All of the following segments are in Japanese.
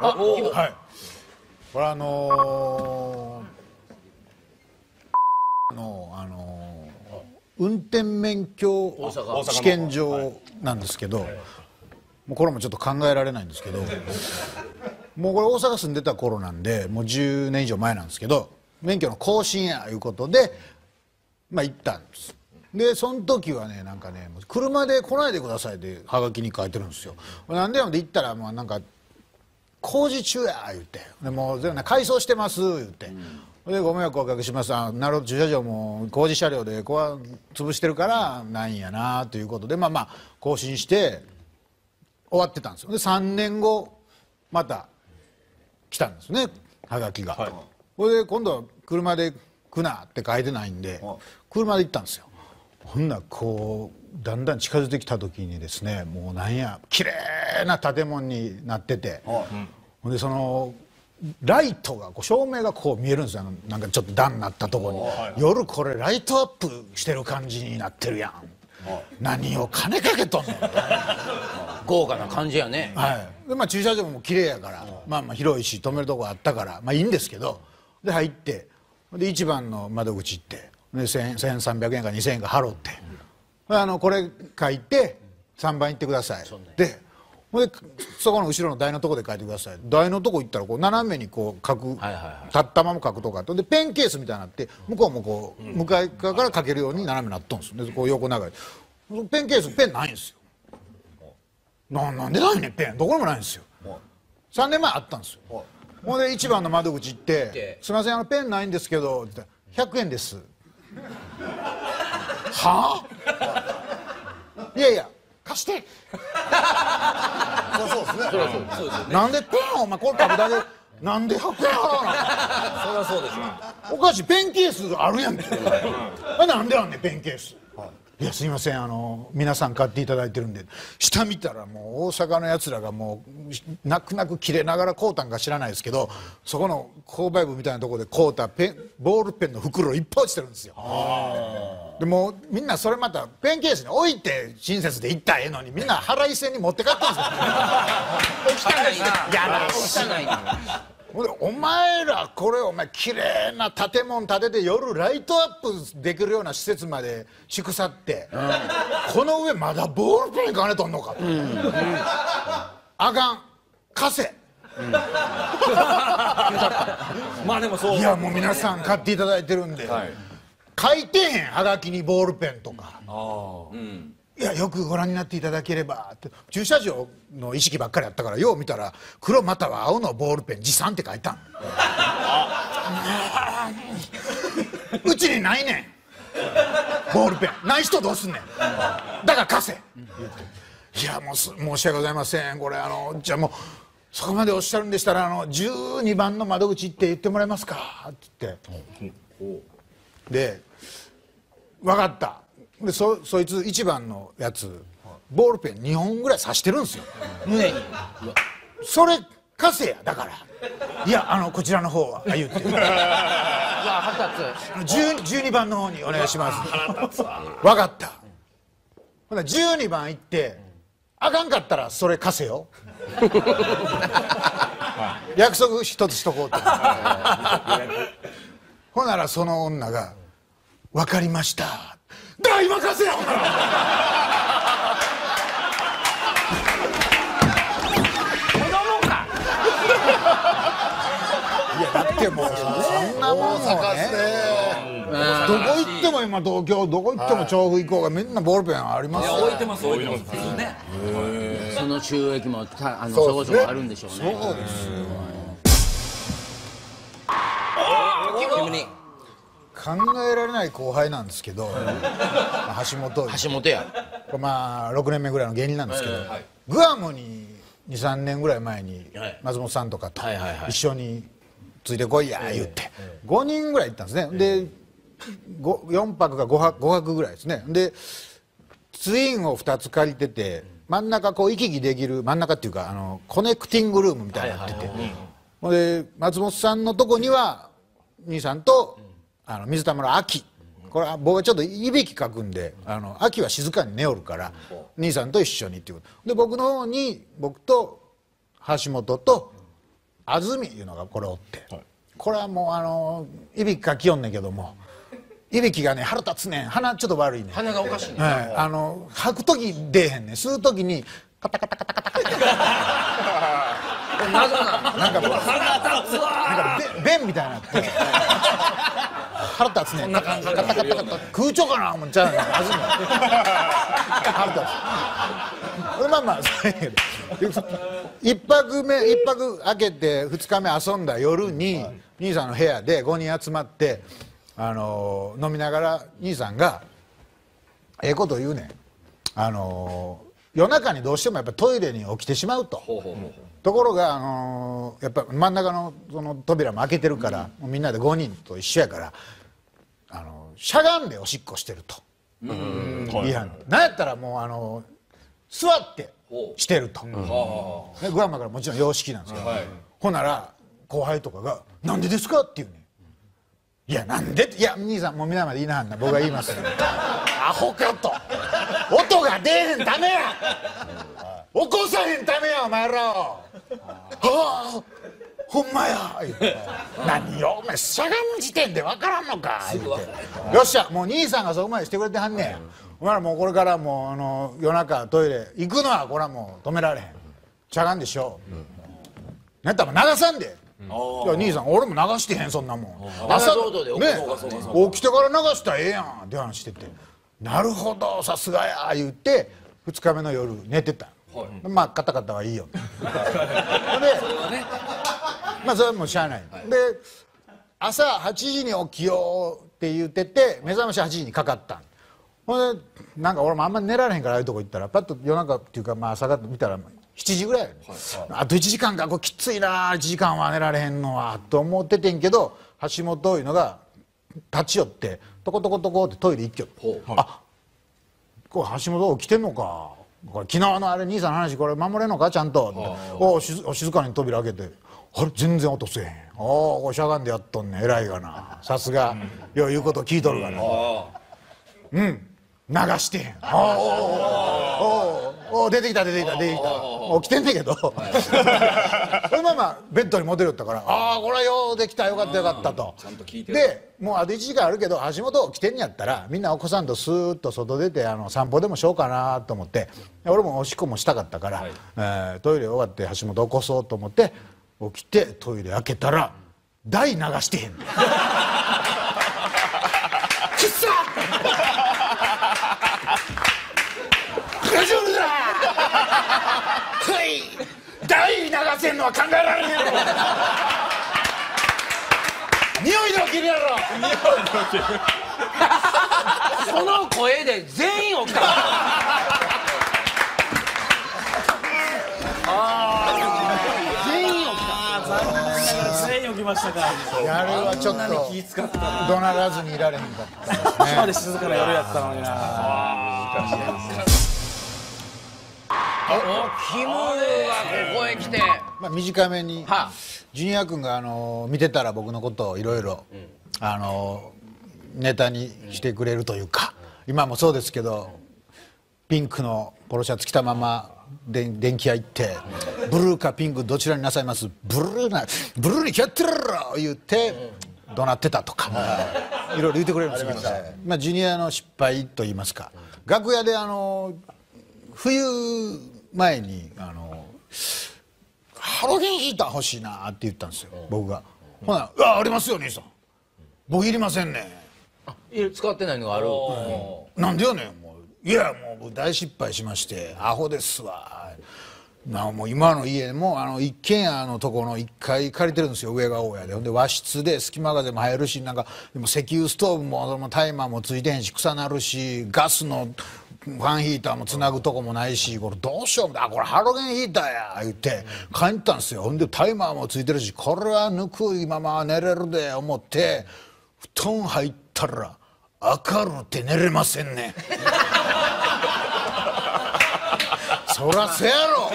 はい。これ運転免許試験場なんですけど、もうこれもちょっと考えられないんですけど、もうこれ大阪住んでた頃なんで、もう10年以上前なんですけど、免許の更新やいうことでまあ行ったんです。でその時はね、なんかね、車で来ないでくださいってはがきに書いてるんですよ。なんでなんで行ったら、まあなんか工事中や言って、でもう全部改装してます言って、でご迷惑をおかけします、あなるほど駐車場も工事車両でここは潰してるからなんやなということで、まあまあ更新して終わってたんですよ。で3年後また来たんですね、はがきが。それで今度は車で来なって書いてないんで、車で行ったんですよ。ほんなこうだんだん近づいてきた時にですね、もうなんや綺麗な建物になってて、ほんでそのライトがこう照明がこう見えるんですよ。なんかちょっと段になったところに、夜これライトアップしてる感じになってるやん、何を金かけとんの豪華な感じやね。はい。でまあ駐車場も綺麗やから、まあまあ広いし止めるとこあったからまあいいんですけど、で入ってで1番の窓口行って。1300円か2000円か払って、これ書いて3番行ってくださいで、そこの後ろの台のとこで書いてください。台のとこ行ったらこう斜めにこう書く、立ったまま書くとかで、ペンケースみたいになって向こうもこう向かい側から書けるように斜めになっとんですよ。でこう横流れペンケースペンないんですよ。なんでないねん、ペンどこにもないんですよ。3年前あったんですよ。ほんで1番の窓口行って「すいませんペンないんですけど」って言ったら「100円です」はあ、いやいや貸して。そうですね。なんでペンをお前これ買うだけなんで100円払わなあかんの。そりゃそうですよ。おかしい、ペンケースあるやんけ。なんであんねんペンケース。いやすいません皆さん買っていただいてるんで。下見たらもう大阪のやつらがもう泣く泣く切れながら買うたんか知らないですけど、そこの購買部みたいなところで買うたボールペンの袋いっぱい落ちてるんですよ。でもうみんなそれまたペンケースに置いて親切で行ったらええのに、みんな腹いせに持って帰ったんですよ。汚いな。お前らこれお前綺麗な建物建てて夜ライトアップできるような施設までしくさって、この上まだボールペン金とんのかと、あかん貸せ、まあでもそう、いやもう皆さん買っていただいてるんで、書いてへんはがきにボールペンとか、いやよくご覧になっていただければって駐車場の意識ばっかりやったから、よう見たら黒または青のボールペン持参って書いたん。うちにないねんボールペン、ない人どうすんねん、だから貸せ。いやもう申し訳ございません、これじゃあもうそこまでおっしゃるんでしたら12番の窓口行って言ってもらえますかって言って、で分かった。でそいつ1番のやつボールペン2本ぐらい刺してるんですよ、胸に。それ貸せや、だからいやこちらの方は言うて、12番の方にお願いします分かった。ほな12番行ってあかんかったらそれ貸せよ、約束一つしとこうと。ほならその女が「分かりました」だから今貸せよ。いやだってもうそんなもんね、どこ行っても今東京どこ行っても調布行こうがみんなボールペンありますよ。置いてます置いてますね。その収益もそこそこあるんでしょうね。そうですよ。考えられない後輩なんですけど、橋本や、まあ6年目ぐらいの芸人なんですけど、グアムに23年ぐらい前に松本さんとかと一緒についてこいや言って5人ぐらい行ったんですね。で4泊か5泊ぐらいですね。でツインを2つ借りてて、真ん中こう行き来できる、真ん中っていうかコネクティングルームみたいになってて、ほんで松本さんのとこには兄さんと水田村秋、これは僕はちょっといびきかくんで秋は静かに寝おるから兄さんと一緒にっていうことで、僕の方に僕と橋本と安住いうのがこれおって、はい、これはもういびきかきよんねんけども、いびきがね腹立つねん、鼻ちょっと悪いねん、鼻がおかしいねん、はい、吐く時出えへんねん、吸う時にカタカタカタカタカタカタなんか鼻立つわー、便みたいになって腹立つねん、カタカタカタカタ、空調かな思っちゃうねん、安住腹立つ。まあまあ1泊明けて2日目遊んだ夜に、はい、兄さんの部屋で5人集まって飲みながら兄さんが「ええこと言うねん、夜中にどうしてもやっぱトイレに起きてしまう」と。ところがやっぱ真ん中のその扉も開けてるから、うん、みんなで5人と一緒やからしゃがんでおしっこしてると。いや、なんやったらもう座ってしてると、グラマーからもちろん様式なんですけど、ほんなら後輩とかが「なんでですか?」って言うねん。「いやなんで?」いや兄さんもう皆まで言いなはんな、僕が言います「アホか」と「音が出えへんためや、起こさへんためやお前らを、あほんまや」言って「何よお前しゃがむ時点で分からんのか」言って「よっしゃもう兄さんがそこまでしてくれてはんねや」お前らもうこれからもう夜中トイレ行くのはこれはもう止められへん、しゃがんでしょ、なんやったら流さんで、兄さん俺も流してへんそんなもん、朝起きてから流したらええやんって話してて、なるほどさすがや言って2日目の夜寝てた。まあカタカタはいいよで、まあそれはもうしゃあないで、朝8時に起きようって言ってて目覚まし8時にかかったんほんで、なんか俺もあんま寝られへんから、ああいうとこ行ったらパッと夜中っていうか、まあ朝方見たら7時ぐらいやね、あと1時間かこれきついな、1時間は寝られへんのはと思っててんけど、橋本いうのが立ち寄ってトコトコトコってトイレ行きよって、はい、あこれ橋本起きてんのか、これ昨日のあれ兄さんの話これ守れんのかちゃんと、お静かに扉開けてあれ全然音せえへん、おおしゃがんでやっとんね、偉いがな、さすがよう言うこと聞いとるがな、うん、うん流してへん、お出てきた出てきた出てきた、起きてんねんけど、このままベッドに戻りよったから、ああこれはようできたよかったよかったと。でもうあと1時間あるけど橋本来てんやったらみんなお子さんとスーッと外出て散歩でもしようかなと思って、俺もおしっこもしたかったからトイレ終わって橋本起こそうと思って起きてトイレ開けたら台流してへん、くっそ大丈夫だはい台流せんのは考えられへんやろ匂いで起きるやろ、匂いで起きるその声で全員起きた全員起きた、全員起きましたか、あれはちょっと怒鳴らずにいられへんかった、そこまで静かな夜やったのにな、難しいですね。キムはここへ来て、まあ短めにジュニア君が見てたら僕のことをいろいろネタにしてくれるというか、今もそうですけどピンクのポロシャツ着たまま電気屋行ってブルーかピンクどちらになさいます、ブルーなブルーに決まってるろ言って怒鳴ってたとかいろいろ言ってくれるんですけど、まあジュニアの失敗と言いますか、楽屋で冬前にハロゲンヒーター欲しいなって言ったんですよ僕が、ほな「ありますよ兄さん、僕いりませんね、あ使ってないのがある、なんでよねん、もういやもう大失敗しましてアホですわ、もう今の家も一軒家のとこの1階借りてるんですよ、上が大家で、ほんで和室で隙間風も入るし、なんかでも石油ストーブもタイマーもついてへんし臭なるし、ガスのファンヒーターもつなぐとこもないし、これどうしよう、あこれハロゲンヒーターや言って買いに行ったんですよ、ほんでタイマーもついてるしこれはぬくいまま寝れるで思って布団入ったら明るって寝れませんねそらせやろ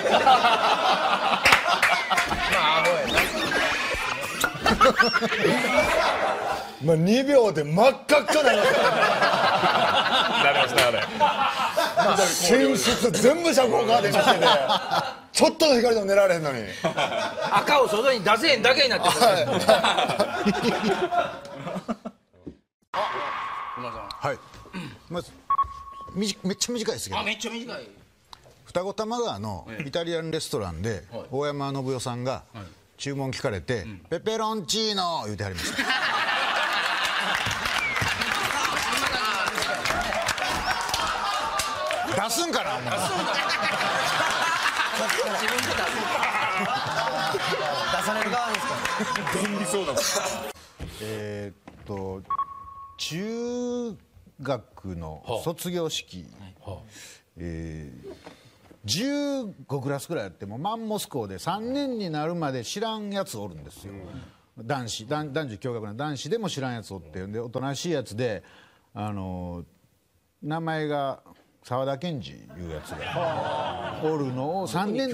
まあ2秒で真っ赤っかなりましたね、寝室全部遮光カーテンにしてねちょっとの光でも寝られへんのに赤を外に出せへんだけになってる。はい、まずめっちゃ短いですけど。あ、めっちゃ短い。二子玉川のイタリアンレストランで大山信代さんが注文聞かれて「ペペロンチーノ」言うてはりました。出すんかなお前。自分で出す。出される側ですから。便利そうだもん。中学の卒業式、15クラスくらいあってもマンモス校で3年になるまで知らんやつおるんですよ。男女共学の男子でも知らんやつおってんで、おとなしいやつで名前が沢田研二いうやつがおるのを3年で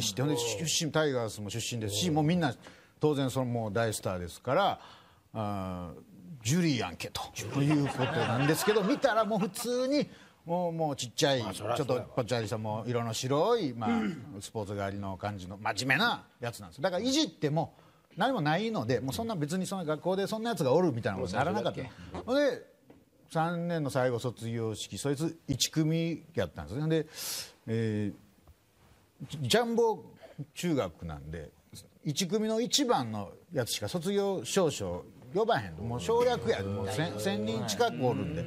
知って、ほんで出身タイガースも出身ですし、もうみんな当然そのもう大スターですから、ジュリーやんけということなんですけど、見たらもう普通にもうちっちゃい、ちょっとぽっちゃりしたもう色の白い、まあスポーツ狩りの感じの真面目なやつなんです。だからいじっても何もないので、もうそんな別にその学校でそんなやつがおるみたいなことにならなかった。ほんで3年の最後卒業式、そいつ1組やったんですね。で、ジャンボ中学なんで1組の1番のやつしか卒業証書呼ばへんと、もう省略や、もう 1,000人近くおるんで、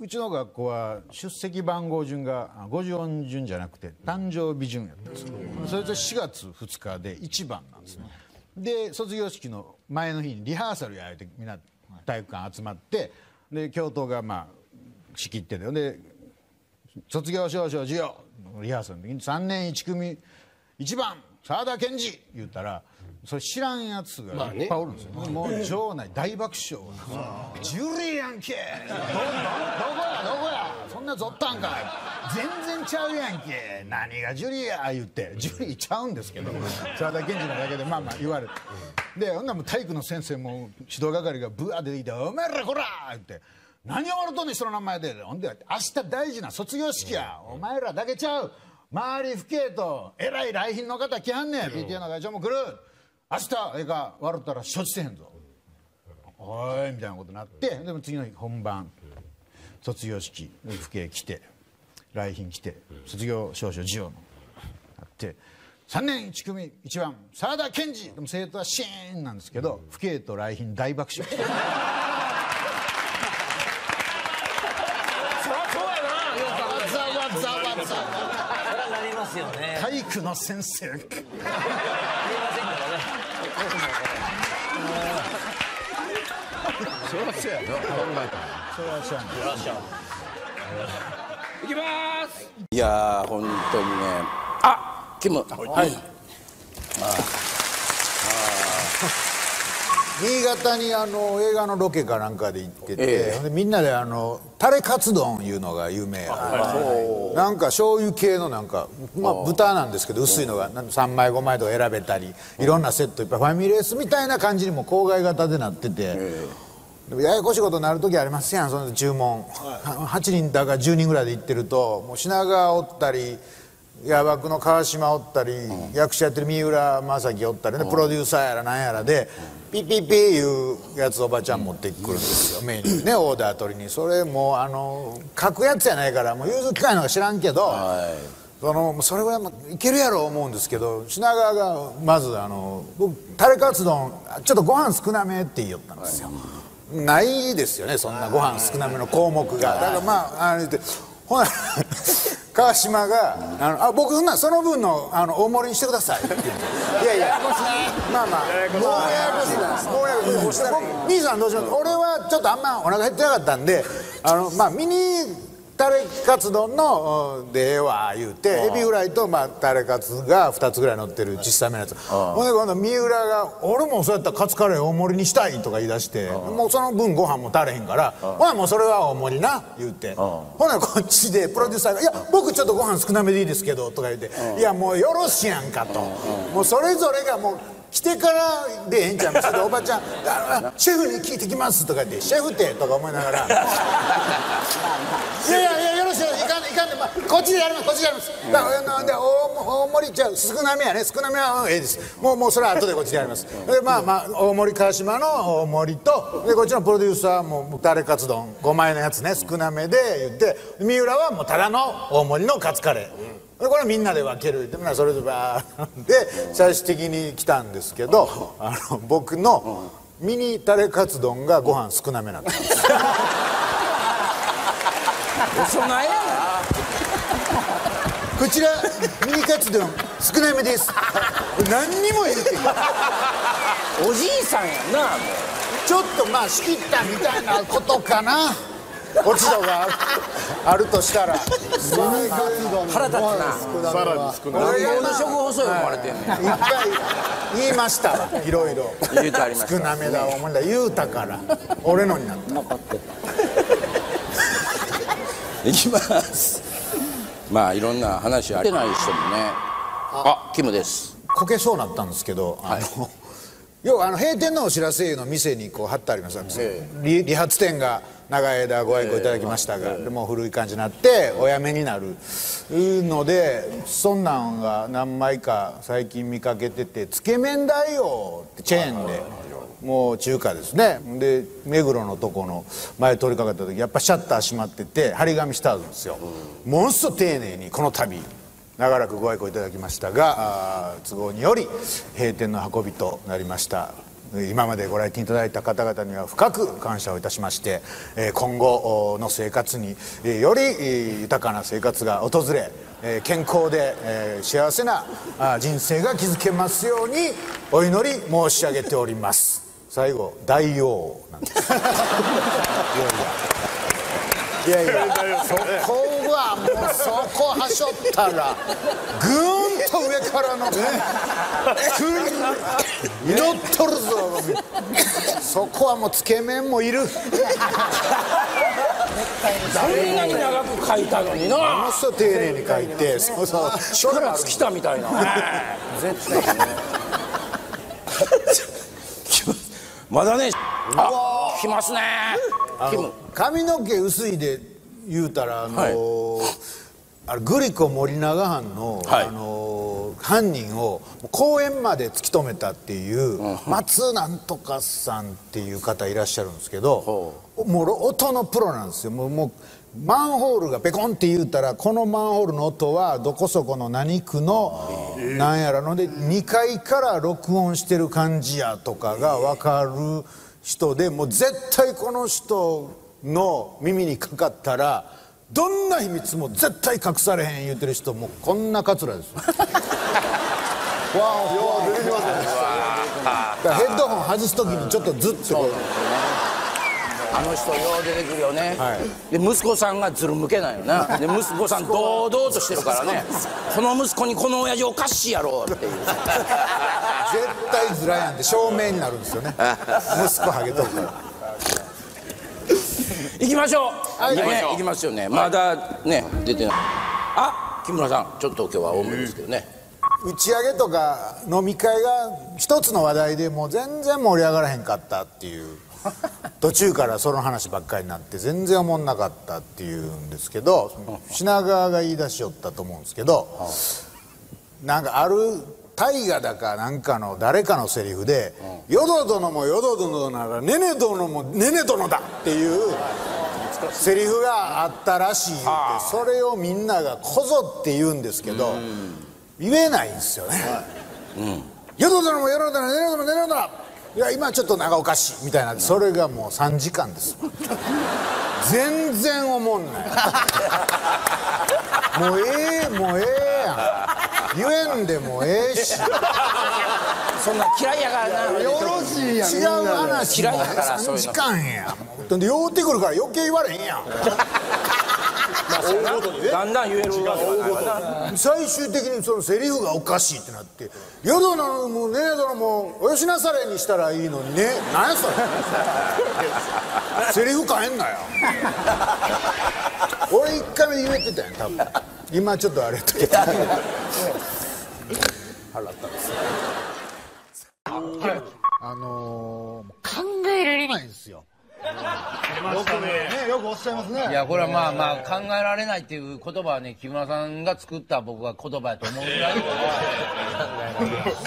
うちの学校は出席番号順が54順じゃなくて誕生日順やったんですよ。それと4月2日で1番なんですね。で卒業式の前の日にリハーサルやられて、みんな体育館集まって、で教頭がまあ仕切ってて、で卒業証書授与のリハーサルの時に3年1組1番沢田研二言ったら、それ知らんやつがいっぱいおるんですよ、ね、もう場内大爆笑「ジュリーやんけ、どこやそんなぞったんかい、全然ちゃうやんけ、何がジュリーや」言って、ジュリーちゃうんですけど沢田研二のだけでまあまあ言われて、でほんなら体育の先生も指導係がブワー出てきて「お前らこら!」言って「何を笑うとんねん人の名前で、ほんで明日大事な卒業式や、お前らだけちゃう、周り不敬と偉い来賓の方来はんねん、PTA の会長も来る、明日ええか笑ったら承知せへんぞ、おい」みたいなことになって、でも次の日本番卒業式、府警来て来賓来て卒業証書授与のあって、3年1組1番沢田研二、でも生徒はシーンなんですけど、府警と来賓大爆笑。そりゃそうやな、そりゃなりますよね、体育の先生そらしゃやな、そらしゃや。いきます。いやー、本当にね。あ、キム。はい。新潟に映画のロケかなんかで行ってて、みんなでタレカツ丼いうのが有名やから、なんか醤油系のなんか、まあ豚なんですけど薄いのが3枚5枚とか選べたり、いろんなセットいっぱい、ファミレスみたいな感じにも郊外型でなってて、でもややこしいことになる時ありますやん、その注文8人だか10人ぐらいで行ってると、もう品川おったり野爆の川島おったり、役者やってる三浦正樹おったりね、プロデューサーやらなんやらでピピピいうやつおばちゃん持ってくるんですよ、メニューね、オーダー取りに。それもう書くやつやないから、もう融通機会のか知らんけど、それぐらいもいけるやろ思うんですけど、品川がまず僕タレカツ丼ちょっとご飯少なめって言ったんですよ。ないですよね、そんなご飯少なめの項目が。だからまあほな川島が「あ、僕その分の大盛りにしてください」って言って「いやいや、まあまあもうややこしいな、もうややこしいな、兄さんどうします？俺はちょっとあんまお腹減ってなかったんで、まあミニタレカツ丼のでええわ」言うて、エビフライとタレカツが2つぐらい乗ってる小さめのやつ。ほんで今度三浦が「俺もそうやったらカツカレー大盛りにしたい」とか言い出して、もうその分ご飯も足れへんから、ほなもうそれは大盛りな言うて、ほなこっちでプロデューサーが「いや僕ちょっとご飯少なめでいいですけど」とか言って、「いやもうよろしやんか」と、もうそれぞれがもう来てからでええんちゃいます。おばちゃん「シェフに聞いてきます」とか言って「シェフって」とか思いながら「いやいやよろしいよ、いかんでこっちでやります、こっちでやります。で大盛りじゃ少なめやね、少なめはええです。もうそれは後でこっちでやります。でまあまあ大盛り川島の大盛りとでこっちのプロデューサーもタレカツ丼5枚のやつね、少なめで言って、三浦はもうただの大盛りのカツカレー、これみんなで分けるって、それでバーッで最終的に来たんですけど、僕のミニタレカツ丼がご飯少なめなんです。そんなんやな。こちらミニカツ丼少なめです。何にも言うてないおじいさんやな。ちょっとまあ仕切ったみたいなことかな、落ち度があるとしたら。腹立つな。さらに少ない。俺の食細い思われてんねん。一回言いましたわ、いろいろ少なめだ思うんだ言うたから俺のになった。いきます。まあいろんな話ありない人もね。あ、キムです。こけそうなったんですけど、要は閉店のお知らせの店にこう貼ってあります。理髪店が長い間ご愛顧いただきましたが、でも古い感じになっておやめになるので、そんなんが何枚か最近見かけてて、つけ麺大王ってチェーンでもう中華ですね。で目黒のとこの前通りかかった時、やっぱシャッター閉まってて張り紙してあるんですよ。ものすごい丁寧に、この度長らくご愛顧いただきましたが都合により閉店の運びとなりました。今までご来店いただいた方々には深く感謝をいたしまして、今後の生活により豊かな生活が訪れ、健康で幸せな人生が築けますようにお祈り申し上げております。最後大王なんです。いやいや、そこはもうそこはしょったらぐーんと上からのね祈っとるぞ。そこはもうつけ麺もいる。そんなに長く書いたのにな。ものすごい丁寧に書いて、そうそう書が尽きたみたいな。絶対ね。まだね。あ、来ますね。髪の毛薄いで言うたらあれグリコ森永藩の犯人を公園まで突き止めたっていう松なんとかさんっていう方いらっしゃるんですけど、もう音のプロなんですよ。もうマンホールがペコンって言うたら、このマンホールの音はどこそこの何区のなんやらので2階から録音してる感じやとかが分かる人で、もう絶対この人の耳にかかったらどんな秘密も絶対隠されへん言うてる人、もうこんなカツラです。わあ、出てきますね。ヘッドホン外す時にちょっとずっとあの人よう出てくるよね。で息子さんがずるむけないよな。で息子さん堂々としてるからね。この息子にこの親父おかしいやろっていう。絶対ずらやんって証明になるんですよね。息子ハゲとるから。行きましょう。行きますよね。まだね出てない。あ、木村さんちょっと今日は多めですけどね。打ち上げとか飲み会が一つの話題でもう全然盛り上がらへんかったっていう、途中からその話ばっかりになって全然おもんなかったっていうんですけど、品川が言い出しよったと思うんですけど、なんかある大河だかなんかの誰かのセリフで「よど殿もよど殿ならねね殿もねね殿だ」っていうセリフがあったらしいって、それをみんながこぞって言うんですけど言えないんですよね。よど殿もよど殿ねね殿ねね殿、いや今ちょっと長おかしいみたいな。それがもう3時間です。全然おもんない。もうええ、もうええやん。言えんでもええし、そんな嫌いやからな。よろしいやん。違う話も3時間やん。で酔うてくるから余計言われへんやん。だんだん言えるわけだな。最終的にそのセリフがおかしいってなって「よどのもねえどのもおよしなされ」にしたらいいのにね。何やそれ。セリフ変えんなよ。俺一回目言えてたやん多分。今ちょっとあれとけた。払ったんですよ。考えられないんですよ。よくね、よくおっしゃいます。ますね。いやこれはまあまあ考えられないっていう言葉はね、木村さんが作った僕が言葉やと思うぐらい。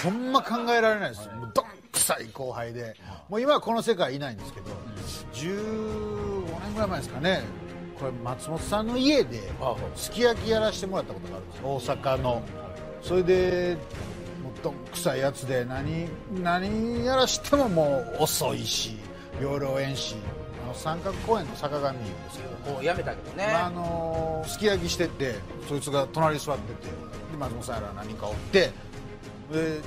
ほんま考えられないですよ。もうどんくさい後輩で、もう今はこの世界いないんですけど、15年ぐらい前ですかね。これ松本さんの家ですき焼きやらしてもらったことがあるんですよ、大阪の。それでもっと臭いやつで何やらしてももう遅いし養老園し、三角公園の坂上ですけど、やめたけどね、すき焼きしてて、そいつが隣に座ってて、で松本さんら何かおってで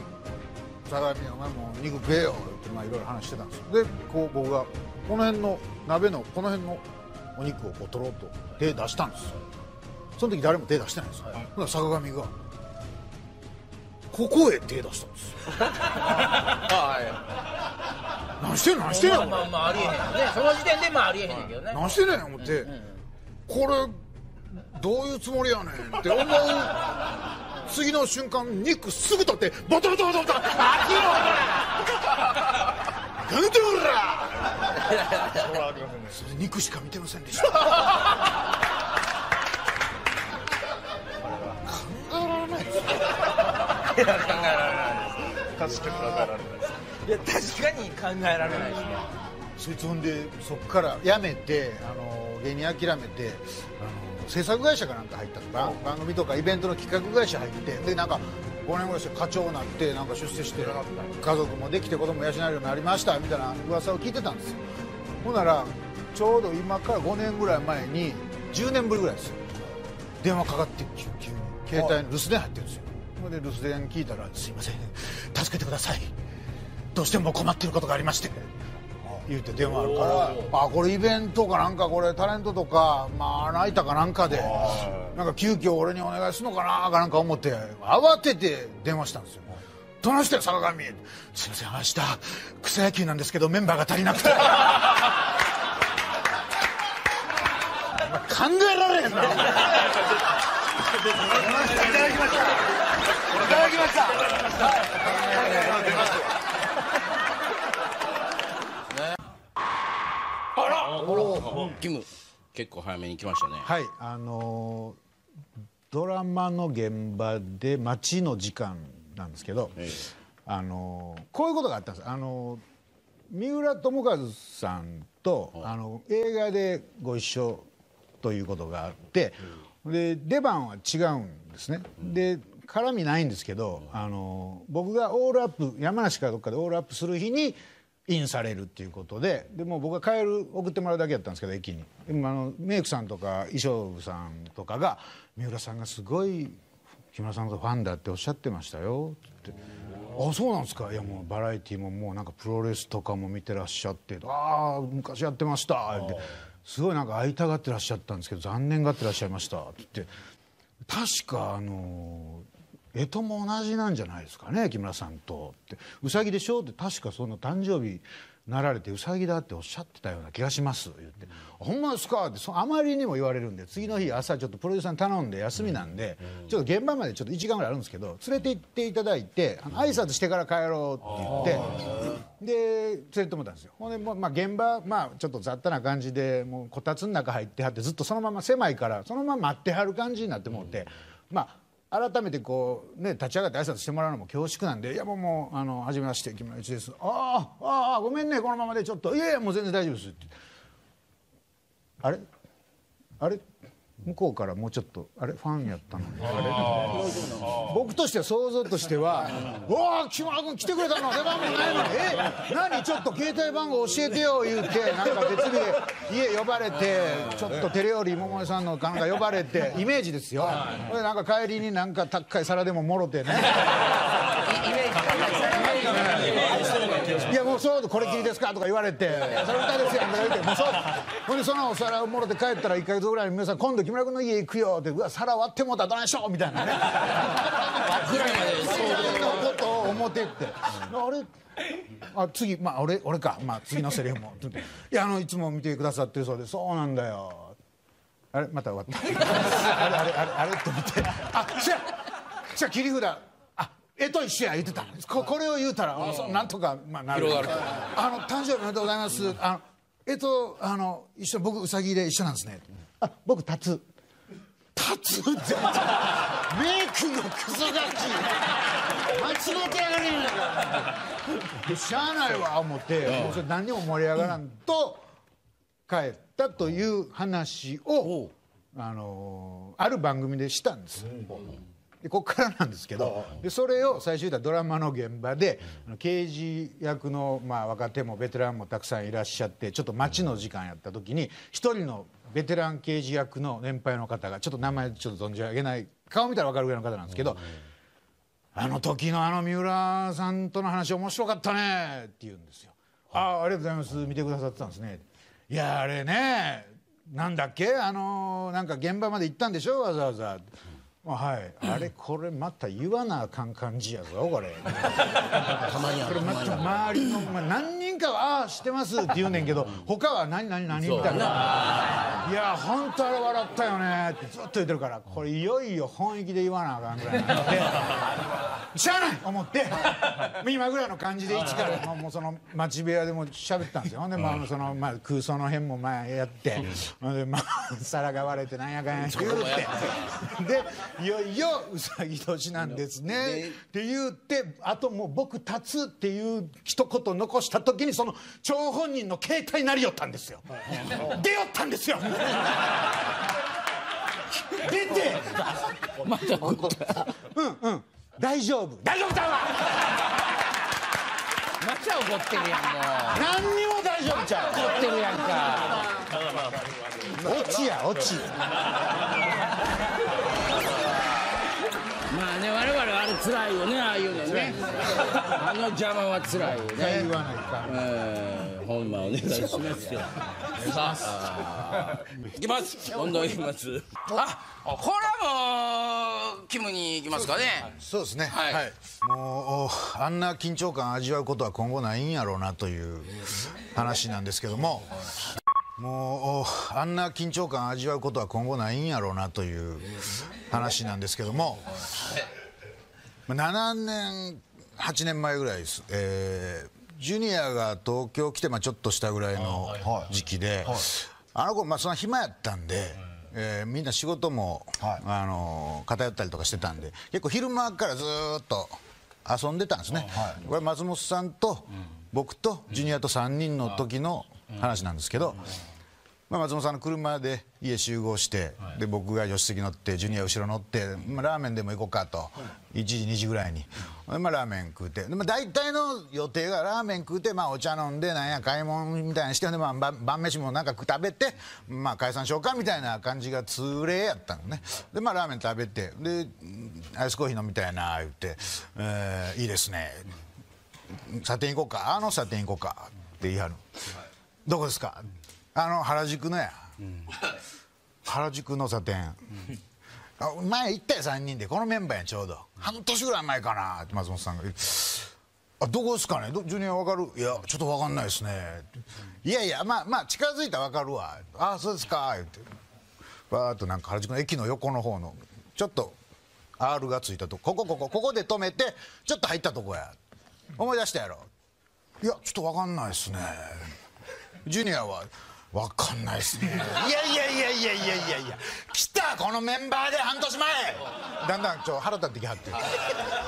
坂上お前もう肉食えよってまあいろいろ話してたんですよ。でこう僕がこの辺の鍋のこの辺のお肉をこう取ろうと手出したんですよ。その時誰も手出してないんですよ、はい、坂上がここへ手出したんですよ。何してんの何してんの、まあまあありえへんね、その時点でまあありえへんけどね、何してんねん思って、これどういうつもりやねんって思う次の瞬間肉すぐ取ってボトボトボトボト、あきろおらなんておらそれ肉しか見てませんでした。考えられないですよ。考えられないです。確かに考えられないです。いや確かに考えられないですね。そいつほんでそこから辞めて芸人諦めて制作会社かなんか入ったとか番組とかイベントの企画会社入って、でなんか5年ぐらいして課長になってなんか出世して家族もできて子供も養えるようになりましたみたいな噂を聞いてたんですよ。ほんならちょうど今から5年ぐらい前に10年ぶりぐらいですよ、電話かかって急に携帯に留守電入ってるんですよ。それで留守電聞いたら「すいません助けてください」どうしても困ってることがありまして言うて電話あるから、あこれイベントかなんかこれタレントとかまあ泣いたかなんかでなんか急遽俺にお願いするのかなかなんか思って慌てて電話したんですよ。どうして坂上すいません明日草野球なんですけどメンバーが足りなくて。考えられへんな。いただきました。いただきました。いただきました。キム結構早めに来ましたね。はい、ドラマの現場で待ちの時間なんですけど、こういうことがあったんです。三浦友和さんと、はい、映画でご一緒ということがあって、うん、で出番は違うんですね、うん、で絡みないんですけど、うん、僕がオールアップ山梨かどっかでオールアップする日にインされるっていうことで、でもう僕は帰る送ってもらうだけだったんですけど駅に、でもメイクさんとか衣装さんとかが「三浦さんがすごい木村さんのことファンだっておっしゃってましたよ」って「あそうなんですか」「いやもうバラエティももうなんかプロレスとかも見てらっしゃって」「ああ昔やってました」って「すごいなんか会いたがってらっしゃったんですけど残念がってらっしゃいました」って言って、確か干支も同じなんじゃないですかね木村さんとって「うさぎでしょ?」って確かその誕生日なられて「うさぎだ」っておっしゃってたような気がします言って「ほんまですか?」ってあまりにも言われるんで、次の日朝ちょっとプロデューサーに頼んで休みなんでちょっと現場までちょっと1時間ぐらいあるんですけど連れて行っていただいて挨拶してから帰ろうって言って。で連れてもらったんですよ。ほんでもう、まあ、現場、まあ、ちょっと雑多な感じでもうこたつの中入ってはってずっとそのまま狭いからそのまま待ってはる感じになってもうて、まあ改めてこうね立ち上がって挨拶してもらうのも恐縮なんで「いやもう初めまして木村一です」「あああごめんねこのままでちょっと」「いやいやもう全然大丈夫です」って、あれあれ向こうからもうちょっとあれファンやったのにあれ僕としては想像としては「うわ木村君来てくれたの出番もないのにえ何ちょっと携帯番号教えてよ」言うてなんか別に家呼ばれてちょっと手料理桃江さんのなんか呼ばれてイメージですよ。これなんか帰りになんか高い皿でももろてね。いやもうそうこれきりですかとか言われて「それ歌ですよ」とか言ってもうそうほんでそのお皿をもろて帰ったら1か月ぐらいに皆さん「今度木村君の家行くよ」って「うわ皿割ってもうたらどないしょ」みたいなねぐらいまでそういうことを思ってって「あれあ次まあ俺かまあ次のセリフも」って「いやいつも見てくださってるそうでそうなんだよあれまた終わったあれって見てあっじゃあ切り札絵と一緒や言ってたんです。これを言うたらなんとかまあなる。誕生日おめでとうございます。一緒、僕ウサギで一緒なんですね。あ、僕タツ。タツってメイクのクソガキ。間違ってやがれるんだから。しゃあないわ思って、もう何にも盛り上がらんと帰ったという話をある番組でしたんです。でここからなんですけど、でそれを最終ドラマの現場で刑事役の、まあ、若手もベテランもたくさんいらっしゃって、ちょっと待ちの時間やった時に一人のベテラン刑事役の年配の方が、ちょっと名前ちょっと存じ上げない、顔見たら分かるぐらいの方なんですけど、あの時のあの三浦さんとの話面白かったねって言うんですよ。ああ、ありがとうございます、見てくださってたんですね。いやあれね、なんだっけ、なんか現場まで行ったんでしょわざわざ。はい、あれこれまた言わなあかん感じやぞこれ。たまにある。これまた周りの、まあ、何人かは「ああ知ってます」って言うねんけど、他は「何何何」みたいな。いや本当あれ笑ったよねってずっと言ってるから、これいよいよ本域で言わなあかんぐらいなので「しゃあない!」と思って今ぐらいの感じで一からもうその町部屋でも喋ったんですよ。ほんで、まあそのまあ空想の辺もまあやって、でまあ皿が割れてなんやかんや言うってで、いよいようさぎ年なんですねって言って、あともう僕立つっていう一言残した時に、その張本人の携帯鳴り寄ったんですよ。出よったんですよ出てまた怒った。うんうん、大丈夫大丈夫だわまた怒ってるやん。もう何にも大丈夫ちゃう。怒ってるやんか。落ちや落ちまあね、我々はあれつらいよね、ああいうのね、あの邪魔はつらいよね。言わないか。ほんまお願いしますよ。いきます。今度いきます。あ、これはもうキムに行きますかね。そうですね。はい。もうあんな緊張感味わうことは今後ないんやろうなという話なんですけども。もうあんな緊張感味わうことは今後ないんやろうなという話なんですけども、7年8年前ぐらいです、ジュニアが東京来て、まあ、ちょっとしたぐらいの時期で、あの子、まあ、そんな暇やったんで、みんな仕事も、偏ったりとかしてたんで、結構昼間からずっと遊んでたんですね。これ松本さんと僕とジュニアと3人の時の話なんですけど、まあ、松本さんの車で家集合して、で僕が助手席乗ってジュニア後ろ乗って、まあ、ラーメンでも行こうかと1時2時ぐらいに、まあ、ラーメン食うて、まあ、大体の予定がラーメン食うて、まあ、お茶飲んでなんや買い物みたいにして、まあ、晩飯もなんか食べて、まあ、解散しようかみたいな感じが通例やったのね。で、まあ、ラーメン食べて、でアイスコーヒー飲みたいな言って「いいですね、査定行こうか、あの査定行こうか」って言い張る。どこですか？原宿のや、原宿のサテン、前行ったよ3人で、このメンバーや、ちょうど半年ぐらい前かなって松本さんが言って「あ、どこですかね、ジュニア分かる？」「いやちょっと分かんないですね」「いやいやまあまあ近づいたら分かるわ」「ああそうですか」言ってバーッとなんか原宿の駅の横の方のちょっと R がついたとこ、ここで止めてちょっと入ったとこや、思い出したやろ。いやちょっと分かんないですね。ジュニアは分かんないっすね。いやいやいやいやいやいやいや、来たこのメンバーで半年前。だんだんちょ腹立ってきはって。まあ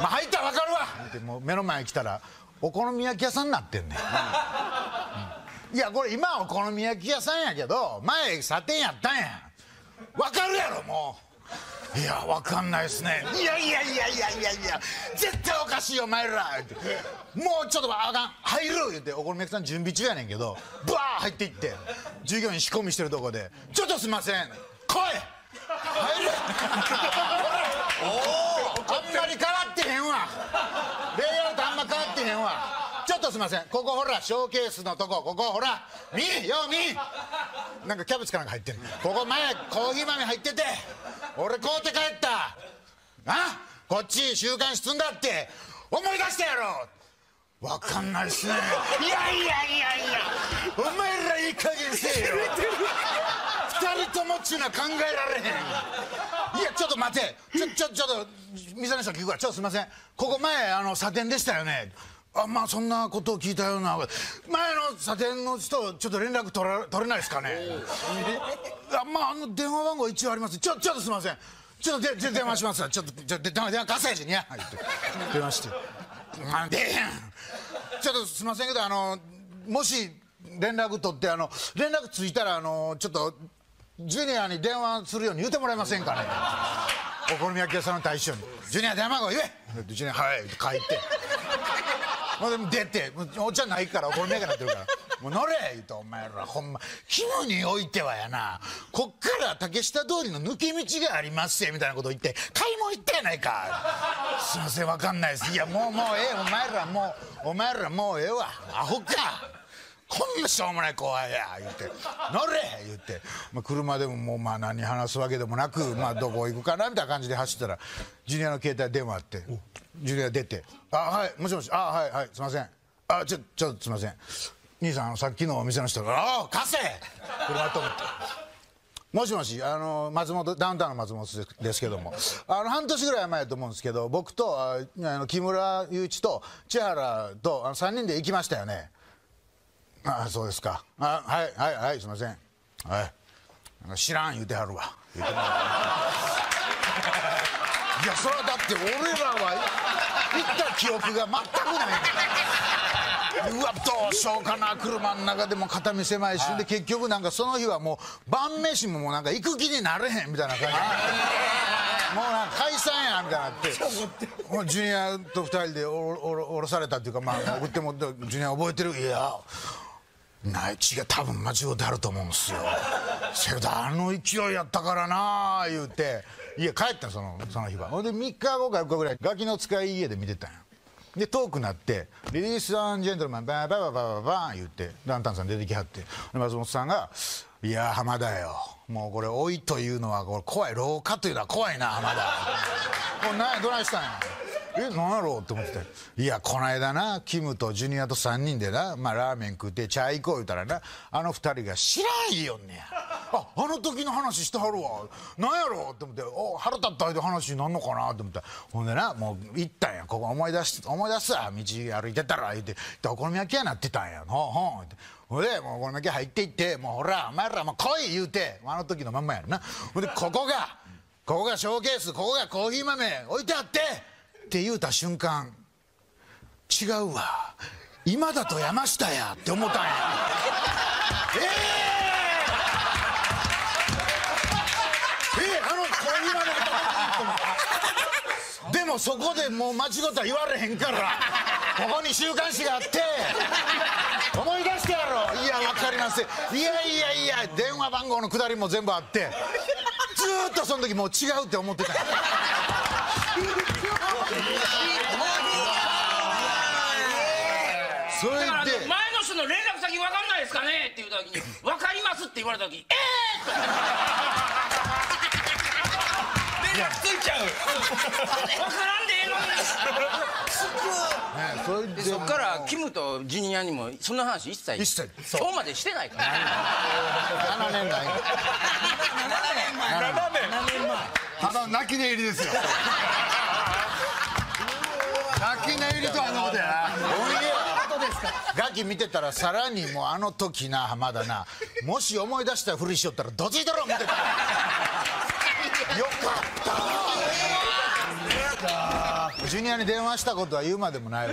入ったら分かるわ。ってもう目の前に来たらお好み焼き屋さんになってんねん。いやこれ今はお好み焼き屋さんやけど前サテンやったんや。分かるやろもう。いや分かんないっすね。いやいやいやいやいやいや、絶対おかしいよお前ら。もうちょっとあかん入る言ってお好み焼きさん準備中やねんけどバー入っていって従業員仕込みしてるとこで「ちょっとすいません来い入るおあんまり変わってへんわ、レイアウトあんま変わってへんわ、ちょっとすいません、ここほらショーケースのとこ、ここほら見よ見、なんかキャベツかなんか入ってる、ここ前コーヒー豆入ってて俺買うて帰ったあ、こっち週刊誌積んだって思い出したやろ」。わかんないっすね。いやいやいやいや、お前らいい加減せえよ。二人ともっちゅうのは考えられへん。いやちょっと待て、ちょっと店の人聞くから、ちょっとすいません、ここ前サテンでしたよね。あ、まあそんなことを聞いたような。前の査定の人ちょっと連絡取れないですかね。あ、まあ電話番号一応あります。ちょっとすいません。ちょっと電話します。ちょっと電話貸せじにや。はい、電話して。なんでちょっとすいませんけど、もし連絡取って連絡ついたらちょっとジュニアに電話するように言ってもらえませんかね。お好み焼き屋さんの大将に「ジュニア電話番号言え！」ジュニア「はい」って書いて。もうでも出て、お茶ないからお好み焼きになってるから「もう乗れ！」言うと、お前らほんま肝においてはやな、こっから竹下通りの抜け道がありますよみたいなこと言って買い物行ったやないか。すいません、わかんないです。いやもうええ、お前らもうええわ、アホか、こんなしょうもない後輩や言って乗れ言って、まあ、車でももうまあ何話すわけでもなく、まあどこ行くかなみたいな感じで走ったらジュニアの携帯電話あって、ジュニア出て「あ、はい、もしもし、あ、はいはい、すいません、あ、ちょっとすいません兄さん、さっきのお店の人が、ああ貸せ車止めて、もしもし、松本ダウンタウンの松本ですけども、半年ぐらい前だと思うんですけど、僕と木村祐一と千原と3人で行きましたよね。ああそうですか、あ、はいはいはい、すいません、はい、知らん言うてはるわ言うてもらういやそれはだって俺らは行った記憶が全くないからうわどうしようかな、車の中でも片身狭いし、で結局なんかその日はもう晩飯ももうなんか行く気になれへんみたいな感じもうなんか解散やみたいになって、ジュニアと2人で降ろされたっていうか、まあ送ってもって、ジュニア覚えてる、いやない、違う、多分間違うてあると思うんですよせやけど勢いやったからな言うて家帰ったその日は。ほんで3日後か4日ぐらいガキの使い家で見てたんや。で遠くなって「レディース&ジェントルマンバーバーバーバーバーン」言うてダウンタウンさん出てきはって、松本さんが「いや浜田よ、もうこれ老いというのは怖い、老化というのは怖いな浜田もう何やどないしたんや」え、何やろうって思ってた。いやこないだなキムとジュニアと3人でな、まあ、ラーメン食うてチャイ行こう言うたらな、2人が知らんよんねや。あの時の話してはるわ、何やろうって思って、お腹立った相手話になんのかなって思って、ほんでなもう行ったんや、ここ思い出すわ、道歩いてたら言うてお好み焼き屋なってたんや、ほんほんって、ほんでもうお好み焼き入っていって、もうほらお前らもう来い言うて、時のまんまやんな。ほんでここがショーケース、ここがコーヒー豆置いてあってって言うた瞬間、違うわ今田と山下やって思ったんやコーヒー豆がでもそこでもう間違ったら言われへんからここに週刊誌があって思い出してやろう、いや分かりません、いや電話番号のくだりも全部あって、ずーっとその時もう違うって思ってたそれで前の人の連絡先分かんないですかねって言うた時に「分かります」って言われた時「連絡ついちゃう分からんでええのにそっからキムとジュニアにもそんな話一切今日までしてないから。7年前ただ泣き寝入りですよ泣き寝入りとはのことやな。どうですかガキ見てたらさらにもう時な浜田な、もし思い出したふりしよったらどついたろ思ってたよかったジュニアに電話したことは言うまでもないわ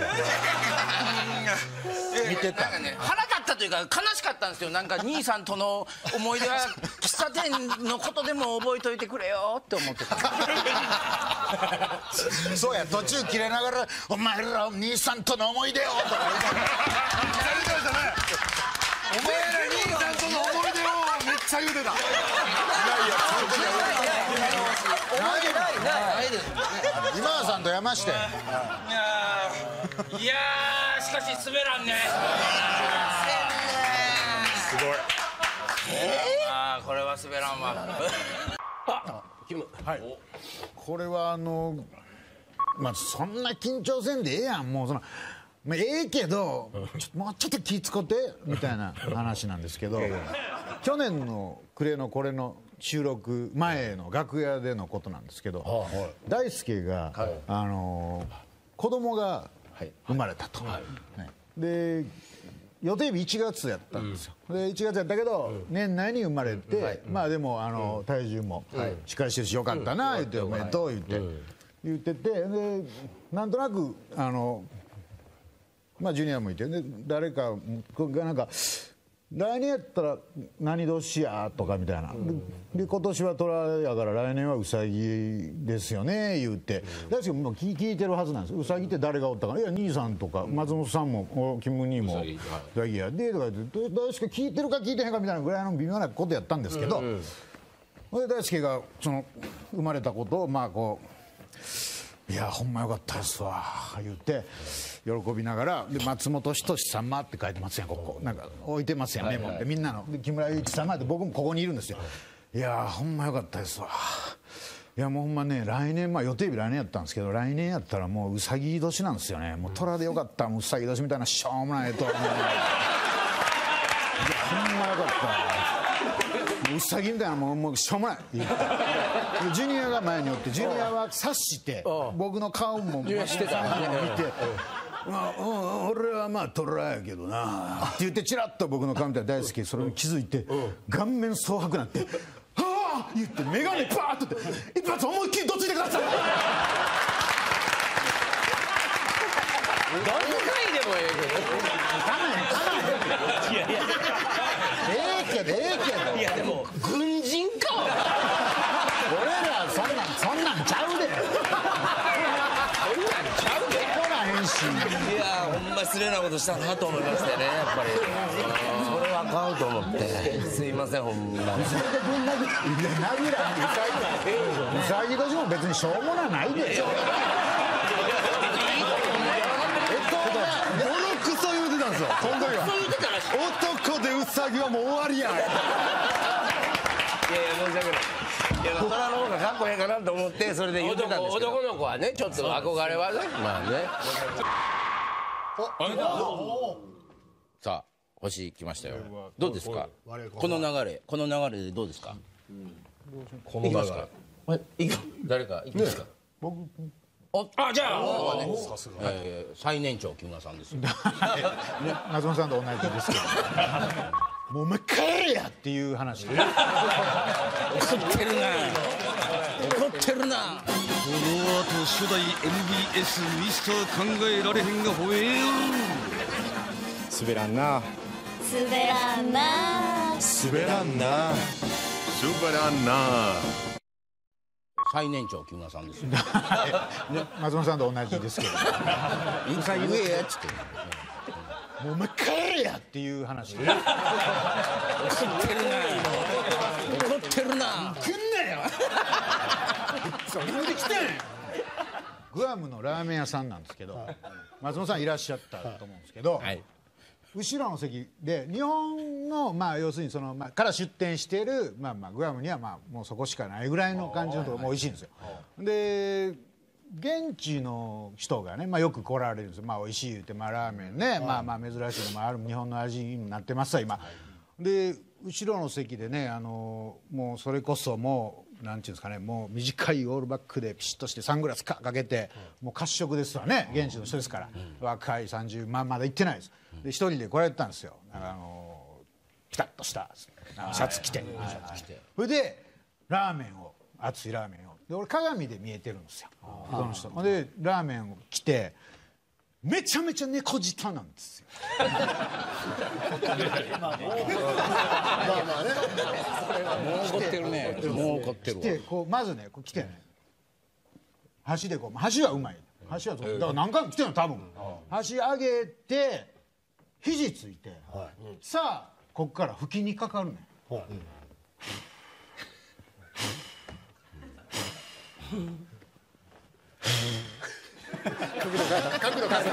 見てたね。腹立ったというか悲しかったんですよ。なんか兄さんとの思い出は喫茶店のことでも覚えといてくれよって思ってたそうや、途中切れながら「お前ら兄さんとの思い出よ」とか言うてたね。お前ら兄さんとの思い出をめっちゃ言うてた。今田さんと山下いやーしかし滑らんねすごい。ああこれは滑らんわ。あキム、はい、これはまあそんな緊張せんでええやん、もうそのまあええけどもうちょっと気使ってみたいな話なんですけど去年の暮れのこれの収録前の楽屋でのことなんですけど、大輔が子供が生まれたと、はい、で予定日1月やったんですよ、うん、で1月やったけど、うん、年内に生まれて、うんはい、まあでもうん、体重もしっかりしてるしよかったな、うん、言っておめでとう言って、うん、言っててでなんとなくまあジュニアもいてで誰かがなんか来年やったら何年やとかみたいな、うん、で今年は虎やから来年はウサギですよね言うて、うん、確かにもう聞いてるはずなんです。ウサギって誰がおったかいや兄さんとか松本さんもキム兄もウサギやでとか言って確か聞いてるか聞いてへんかみたいなぐらいの微妙なことやったんですけど、うんうん、で大輔がその生まれたことをまあこういやほんまよかったですわ言うて。喜びながらで松本人志様って書いてますやんここなんか置いてますやんメモってみんなので木村祐一様って僕もここにいるんですよいやーほんまよかったですわいやもうほんまね来年まあ予定日来年やったんですけど来年やったらもううさぎ年なんですよねもう虎でよかったうさぎ年みたいなしょうもないと思ういやほんまよかったうさぎみたいなもうしょうもないジュニアが前におってジュニアは察して僕の顔も見てまあ俺はまあトラやけどなって言ってチラッと僕の顔見たら大好きそれに気づいて顔面蒼白なって「はあ！」言って眼鏡パーッとって一発思いっきりどついてください何回でもええけどいやいやええけどいやでも軍人か俺らそんなんちゃういやほんま失礼なことしたなと思いましたよねやっぱりそれはあかんと思ってすいませんほんまにうさぎ年も別にしょうもないでしょボロクソ言うてたんですよその時は男でうさぎはもう終わりやいやいや申し訳ない虎の方がかっこいいかなと思ってそれで言ってたんですけど 男の子はねちょっと憧れはねまあねさあ星来ましたよどうですかこの流れでどうですかこの流れ誰か行きますか僕あじゃあね最年長木村さんですよ松本さんと同じですけどもうお前帰れやっていう話怒ってるな怒ってるなこのあと初代 MBS ミスター考えられへんが吠えよ滑らんな最年長木村さんですよ松本さんと同じですけど一回言えやっつってもうお前帰れやっていう話怒ってるな来んなよそんなんで来たんグアムのラーメン屋さんなんですけど、はい、松本さんいらっしゃったと思うんですけど、はい、後ろの席で日本のまあ要するにその、まあ、から出店している、まあ、グアムには、まあ、もうそこしかないぐらいの感じのところも美味しいんですよで現地の人がね、まあ、よく来られるんですよまあおいしい言うて、まあ、ラーメンね、はい、まあ珍しいのもある日本の味になってますわ今、はい、で後ろの席でねもうそれこそもうなんていうんですかねもう短いオールバックでピシッとしてサングラスかけて、はい、もう褐色ですわね現地の人ですから、うん、若い30万まだ行ってないですで一人で来られてたんですよピタッとしたシャツ着てそれでラーメンを熱いラーメンを。で俺鏡で見えてるんですよその人でラーメンを来てめちゃめちゃ猫舌なんですよもう怒ってるねもう怒ってるわでこうまずねこう来てね箸でこう箸はうまい箸はだから何回も来てるの多分箸上げて肘ついて、はい、さあこっから拭きにかかるね、はいうん角度変え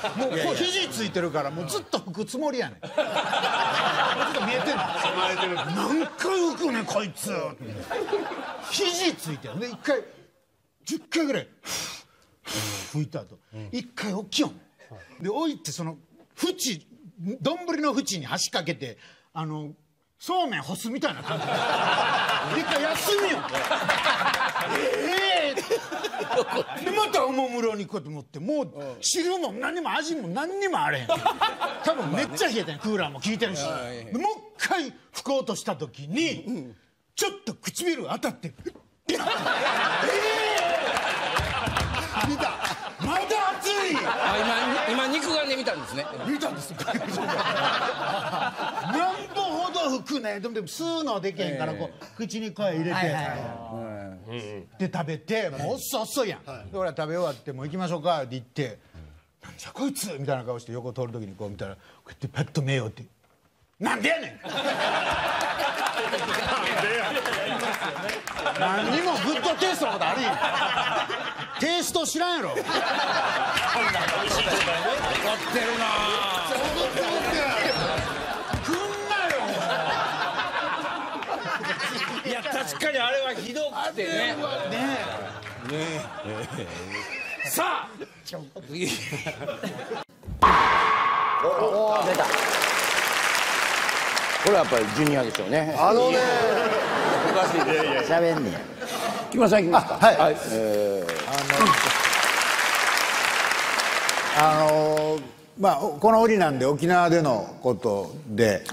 たもうこう肘ついてるからもうずっと拭くつもりやねんちょっと見えてんの何回拭くねんこいつ肘ついてるで1回10回ぐらい拭いた後1回置きよんで置いてその縁丼の縁に箸かけてそうめん干すみたいな感じで一回休みよええーでまたおもむろにこうやって持ってもう汁も何も味も何にもあれへん多分めっちゃ冷えてんクーラーも効いてるしでもう一回拭こうとした時に、うん、ちょっと唇当たってフッてなって見たまだ熱い今肉眼で見たんですね見たんですよ何歩ほど拭くねでも吸うのはできへんからこう口に声入れて、で食べてもう遅いやん、で俺は食べ終わってもう行きましょうかって言って「なんじゃこいつ」みたいな顔して横を通る時にこう見たらこうやってパッと目をって「なんでやねん!」何にもグッドテイストのことあるやんテイスト知らんやろ分かってるなぁいや確かにあれはひどくてねさあ次お出たこれはやっぱりジュニアでしょうねおかしいですしゃべんねん木村さん行きますかはいまあこの折なんで沖縄でのことで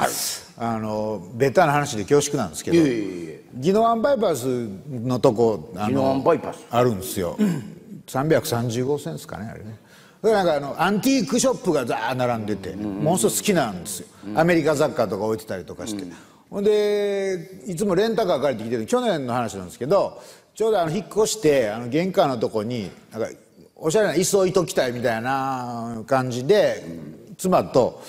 ベタな話で恐縮なんですけど宜野湾バイパスのとこあるんですよ335線ですかねあれねなんかアンティークショップがザー並んでてものすごい好きなんですよアメリカ雑貨とか置いてたりとかしてほんでいつもレンタカー借りてきてる去年の話なんですけどちょうど引っ越して玄関のとこになんかおしゃれな椅子置いときたいみたいな感じで妻と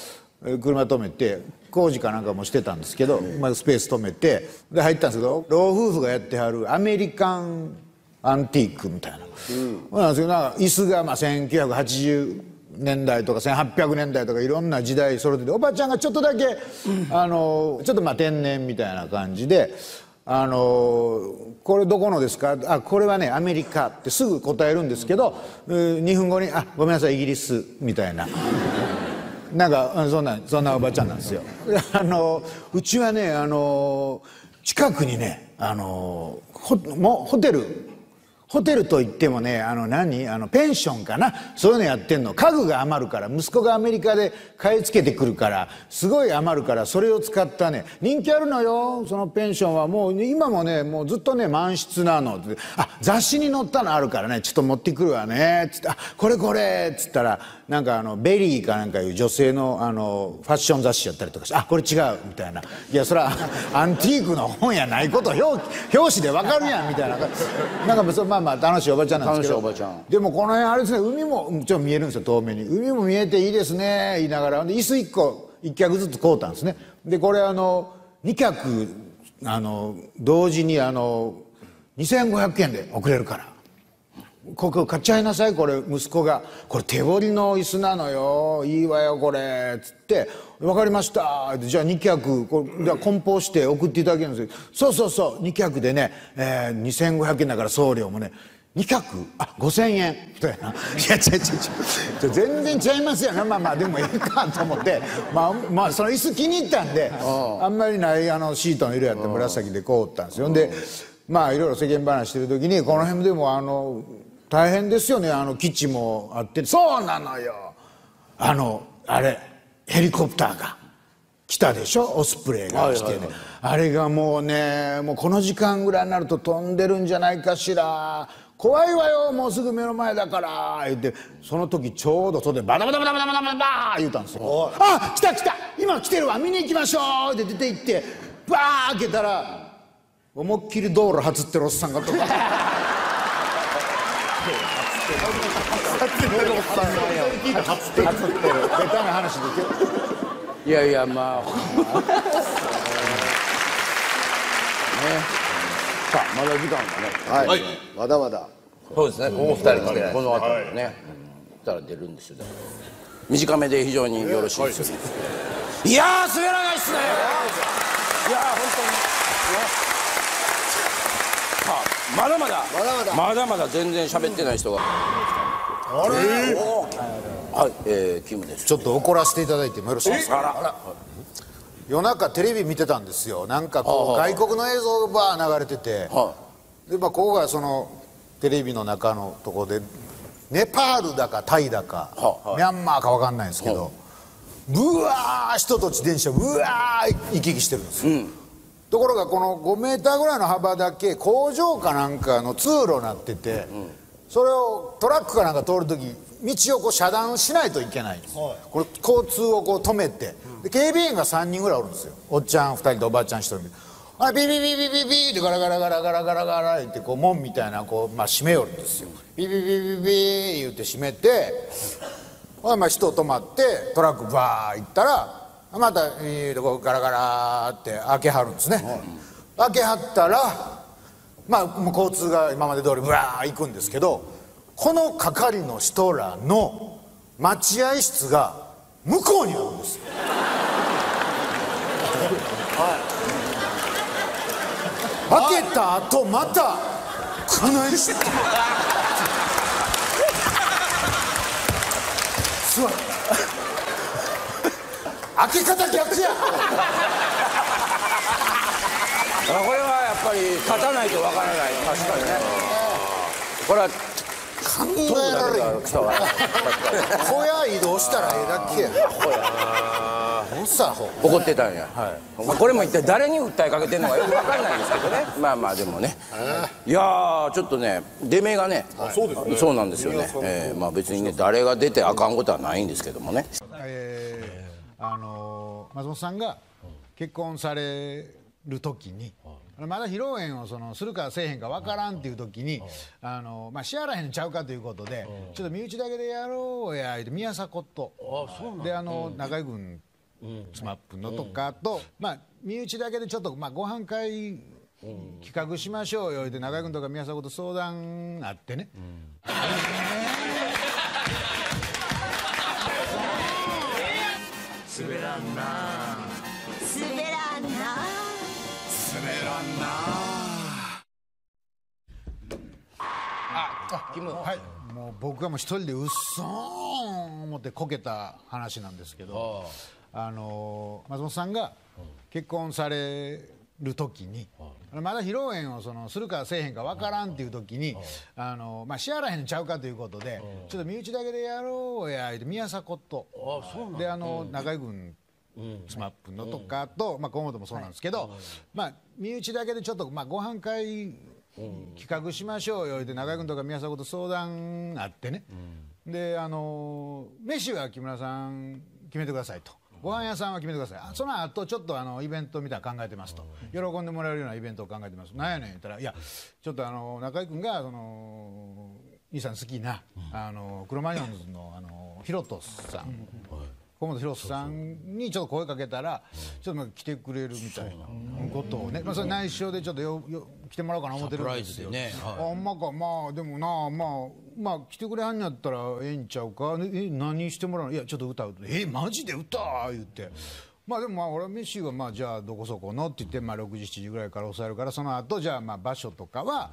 車止めて工事かなんかもしてたんですけど、まあ、スペース止めてで入ったんですけど老夫婦がやってはるアメリカンアンティークみたいな、なんですけどなんか椅子がまあ1980年代とか1800年代とかいろんな時代それでおばちゃんがちょっとだけ、ちょっとまあ天然みたいな感じで「これどこのですか?」「あこれはねアメリカ」ってすぐ答えるんですけど、2分後に「あごめんなさいイギリス」みたいななんかそんなおばちゃんなんですよ。うちはね近くにねホテルといってもねペンションかなそういうのやってんの家具が余るから息子がアメリカで買い付けてくるからすごい余るからそれを使ったね人気あるのよそのペンションはもう今もねもうずっとね満室なのってあ雑誌に載ったのあるからねちょっと持ってくるわねつって「あこれこれ」っつったらなんかベリーかなんかいう女性のファッション雑誌やったりとかして「あこれ違う」みたいな「いやそれはアンティークの本やないこと表紙でわかるやん」みたいななんかまあ楽しいおばちゃんなんですけどでもこの辺あれですね海もちょっと見えるんですよ遠目に海も見えていいですね言いながらで椅子1個1脚ずつ買うたんですねでこれ2脚同時に2500円で送れるからここ買っちゃいなさいこれ息子が「これ手彫りの椅子なのよいいわよこれ」っつって「分かりました」じゃあ2脚これじゃあ梱包して送っていただけるんですけどそうそうそう2脚でね、2500円だから送料もね2脚あ5000円みたいな「いや違う全然違いますよねまあでもええか」と思ってまあその椅子気に入ったんであんまりないシートの色やって紫でこうったんですよでまあいろいろ世間話してる時にこの辺でも大変ですよね基地もあってそうなのよあれヘリコプターが来たでしょオスプレイが来てねあれがもうこの時間ぐらいになると飛んでるんじゃないかしら怖いわよもうすぐ目の前だから言ってその時ちょうど外でバタバタバタバタバタバタ言うたんですよあ来た今来てるわ見に行きましょうって出て行ってバー開けたら思いっきり道路外ってるおっさんがとか。いやいやまあさあまだ時間がねはいまだまだそうですねお二人来てこの後ねたら出るんですよ短めで非常によろしいですよいやー滑らないっすねいやー本当にねまだまだ全然喋ってない人があれはいキムですちょっと怒らせていただいてもよろしいですか夜中テレビ見てたんですよなんかこう外国の映像が流れててでここがそのテレビの中のとこでネパールだかタイだか、はい、ミャンマーか分かんないんですけど、はい、うわー人と自転車うわー行き来してるんですよ、うん、ところがこの5メーターぐらいの幅だけ工場かなんかの通路になってて、うん、それをトラックかなんか通る時道をこう遮断しないといけないんです、はい、これ交通をこう止めて、うん、で警備員が3人ぐらいおるんですよ。おっちゃん2人とおばあちゃん1人で、あビビビビビビビってガラガラガラガラガラガラってこう門みたいなこう、まあ、閉めよるんですよ。ビビビビビ言って閉めて、まあ、人止まってトラックバー行ったらまたこうガラガラって開けはるんですね、はい、開けはったらまあ交通が今まで通りブワー行くんですけど、この係の人らの待合室が向こうにあるんですよ。はい開けた後またこないしてすわ開け方逆やこれはやっぱり立たないとわからない。確かにねこれは考えられん小屋移動したらええだけやな。怒ってたんや、はい、これも一体誰に訴えかけてんのかよく分かんないんですけどね。まあまあでもね、いやーちょっとね出目がね、はい、そうなんですよね、まあ別にね誰が出てあかんことはないんですけどもね、松本さんが結婚される時にまだ披露宴をそのするかせえへんか分からんっていう時にまあ支払えへんちゃうかということでちょっと身内だけでやろうや言って宮迫とで中居君スマップのとかと、まあ身内だけでちょっとまあご飯会企画しましょうよって中居君とか宮迫と相談あってね、滑らんな滑らんな滑らんなあキム、はい、もう僕はもう一人でうっそーん思ってこけた話なんですけど、松本さんが結婚される時にまだ披露宴をそのするかせえへんか分からんっていう時にまあ支払えへんちゃうかということでちょっと身内だけでやろうや言って宮迫とで中居君スマップのとかとまあ河本もそうなんですけど、まあ身内だけでちょっとまあご飯会企画しましょうよ言って中居君とか宮迫と相談あってね、で飯は木村さん決めてくださいと。ご飯屋さんは決めてください。その後ちょっとイベントみたいなの考えてますと、喜んでもらえるようなイベントを考えてます。なんやねん言ったら、いやちょっと中居君が兄さん好きなクロマニヨンズのヒロトさん、小本ヒロトさんにちょっと声かけたらちょっと来てくれるみたいなことをね、まあそれ内緒でちょっと来てもらおうかな思ってるんですよ。あんまかまあでもなまあ来てくれはんやったらええんちゃうか、何してもらうの、いやちょっと歌うと、マジで歌言って、まあでもまあ俺は飯はまあじゃあどこそこのって言って、まあ6時7時ぐらいから抑えるから、その後じゃあまあ場所とかは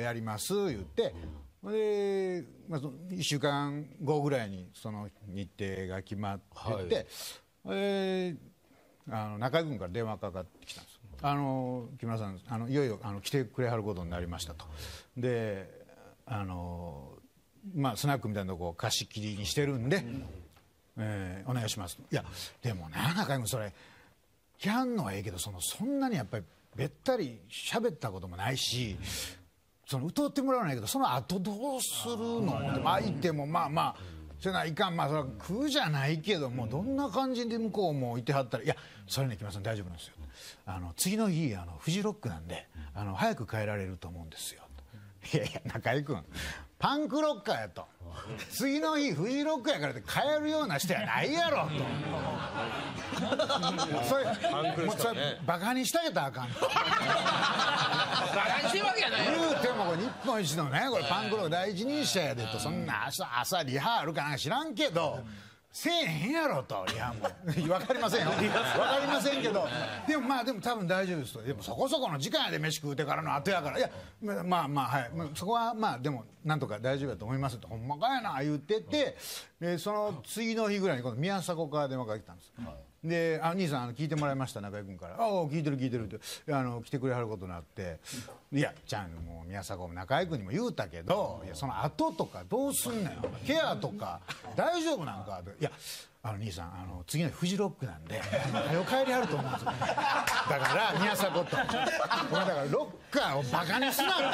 やります言って。でまあ、1週間後ぐらいにその日程が決まってて、はい、中居君から電話かかってきたんです。木村さんいよいよ来てくれはることになりましたと。でまあスナックみたいなとこを貸し切りにしてるんで、お願いします。いやでもな中居君それ来はんのはええけどそんなにやっぱりべったり喋ったこともないし。歌ってもらわないけどその後どうするの、相手もまあまあせないかん、まあそれは食うじゃないけどもどんな感じで向こうもいてはったら、いやそれね木村さん大丈夫なんですよ、次の日フジロックなんで早く帰られると思うんですよ。いやいや中居君パンクロッカーやと、次の日フジロックやからって帰るような人やないやろとそれバカにしてあげたらあかんバカにしてるわけやないよ。言うてもこれ日本一のねこれパンクロッカー第一人者やでと、そんな朝リハあるかなんか知らんけどせえへんやろと、リハも分かりませんよ分かりませんけど、でもまあでも多分大丈夫ですと、でもそこそこの時間やで飯食うてからの後やから、いやまあまあはいそこはまあでもなんとか大丈夫だと思いますと、ほんまかやな言うてて、その次の日ぐらいに今度宮迫から電話かけたんです。で、兄さん聞いてもらいました中居君から「ああ聞いてる聞いてる」って来てくれはることになって「いやちゃんもう宮迫も中居君にも言うたけど、いやその後とかどうすんのよ、ケアとか大丈夫なんか」と。いや兄さん次の日フジロックなんで早帰りあると思うんですよ、ね、だから宮迫とお前だからロッカーをバカにすなって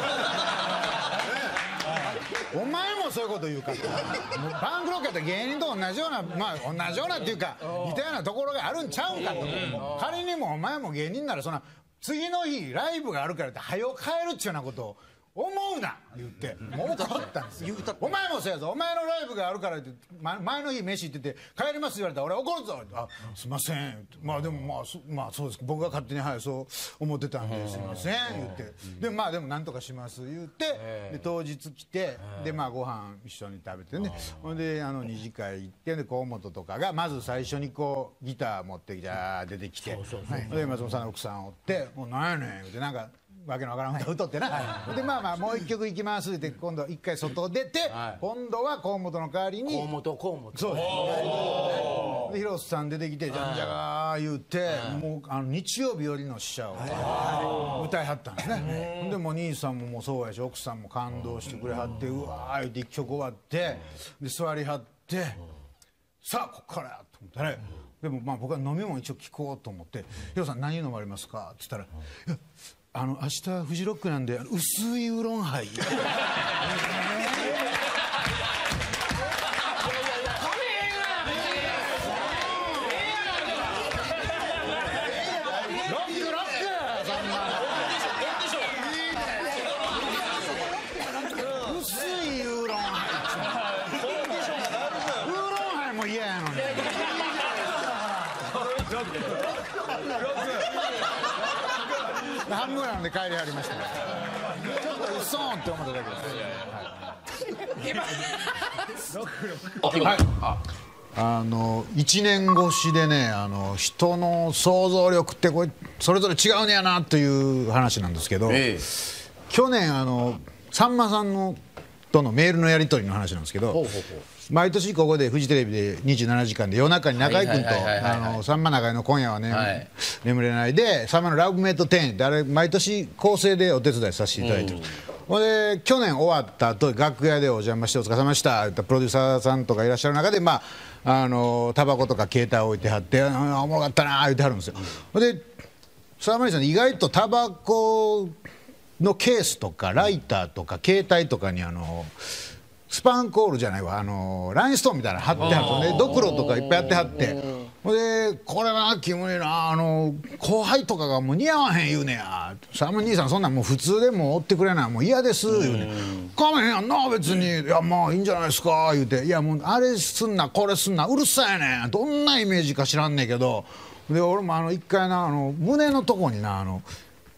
お前もそういうこと言うから、もうパンクロッカーって芸人と同じような、まあ同じようなっていうか似たようなところがあるんちゃうかと、仮にもお前も芸人ならそんな次の日ライブがあるからって早帰るっちゅうようなことを思うな言ってもう怒ったんですよ。お前もそうやぞ、お前のライブがあるからって前の日飯行ってて帰りますって言われたら俺怒るぞって、あすいません、まあでもまあそうです、僕が勝手にはいそう思ってたんですいません言って、でまあでもなんとかします言って、で当日来て、でまあご飯一緒に食べてね、ほんで二次会行って、で河本とかがまず最初にこうギター持ってきて出てきて、で松本さんの奥さんおって「もうなんやねん」言ってなんかわけのわからん歌歌ってな、でまあまあもう一曲いきますって今度一回外出て、今度は河本の代わりに河本そうで広瀬さん出てきてじゃんじゃが言うて、もう日曜日よりの使者を歌いはったんですね。でも兄さんももうそうやし奥さんも感動してくれはって、うわー言うて一曲終わってで座りはって、さあこっからやと思ったね。でもまあ僕は飲み物一応聞こうと思って「広瀬さん何飲まれますか?」って言ったら「明日フジロックなんで薄いウーロンハイ」半分なんで帰りはりましたね。ちょっとうそーんって思っただけです。1年越しでね、人の想像力ってこれそれぞれ違うんやなという話なんですけど、去年さんまさんとのメールのやり取りの話なんですけど、毎年ここでフジテレビで27時間で夜中に中居君とさんま中居の今夜はね眠れないでさんまのラブメイト10ってあれ毎年構成でお手伝いさせていただいてる。ほんで去年終わった後楽屋でお邪魔してお疲れ様でしたってプロデューサーさんとかいらっしゃる中でまあタバコとか携帯置いてはっておもろかったな言ってはるんですよ。でさんまさん意外とタバコのケースとかライターとか携帯とかにスパンコールじゃないわラインストーンみたいなの貼ってあるね、ドクロとかいっぱいやってはって、ほんでこれはキモいな後輩とかがもう似合わへん言うねや、さんま兄さんそんなんもう普通でもう追ってくれないもう嫌です言うね、かめへんやんな別に、いやまあいいんじゃないですか言うて、いやもうあれすんなこれすんなうるさいねんどんなイメージか知らんねんけど、で俺も一回な胸のとこにな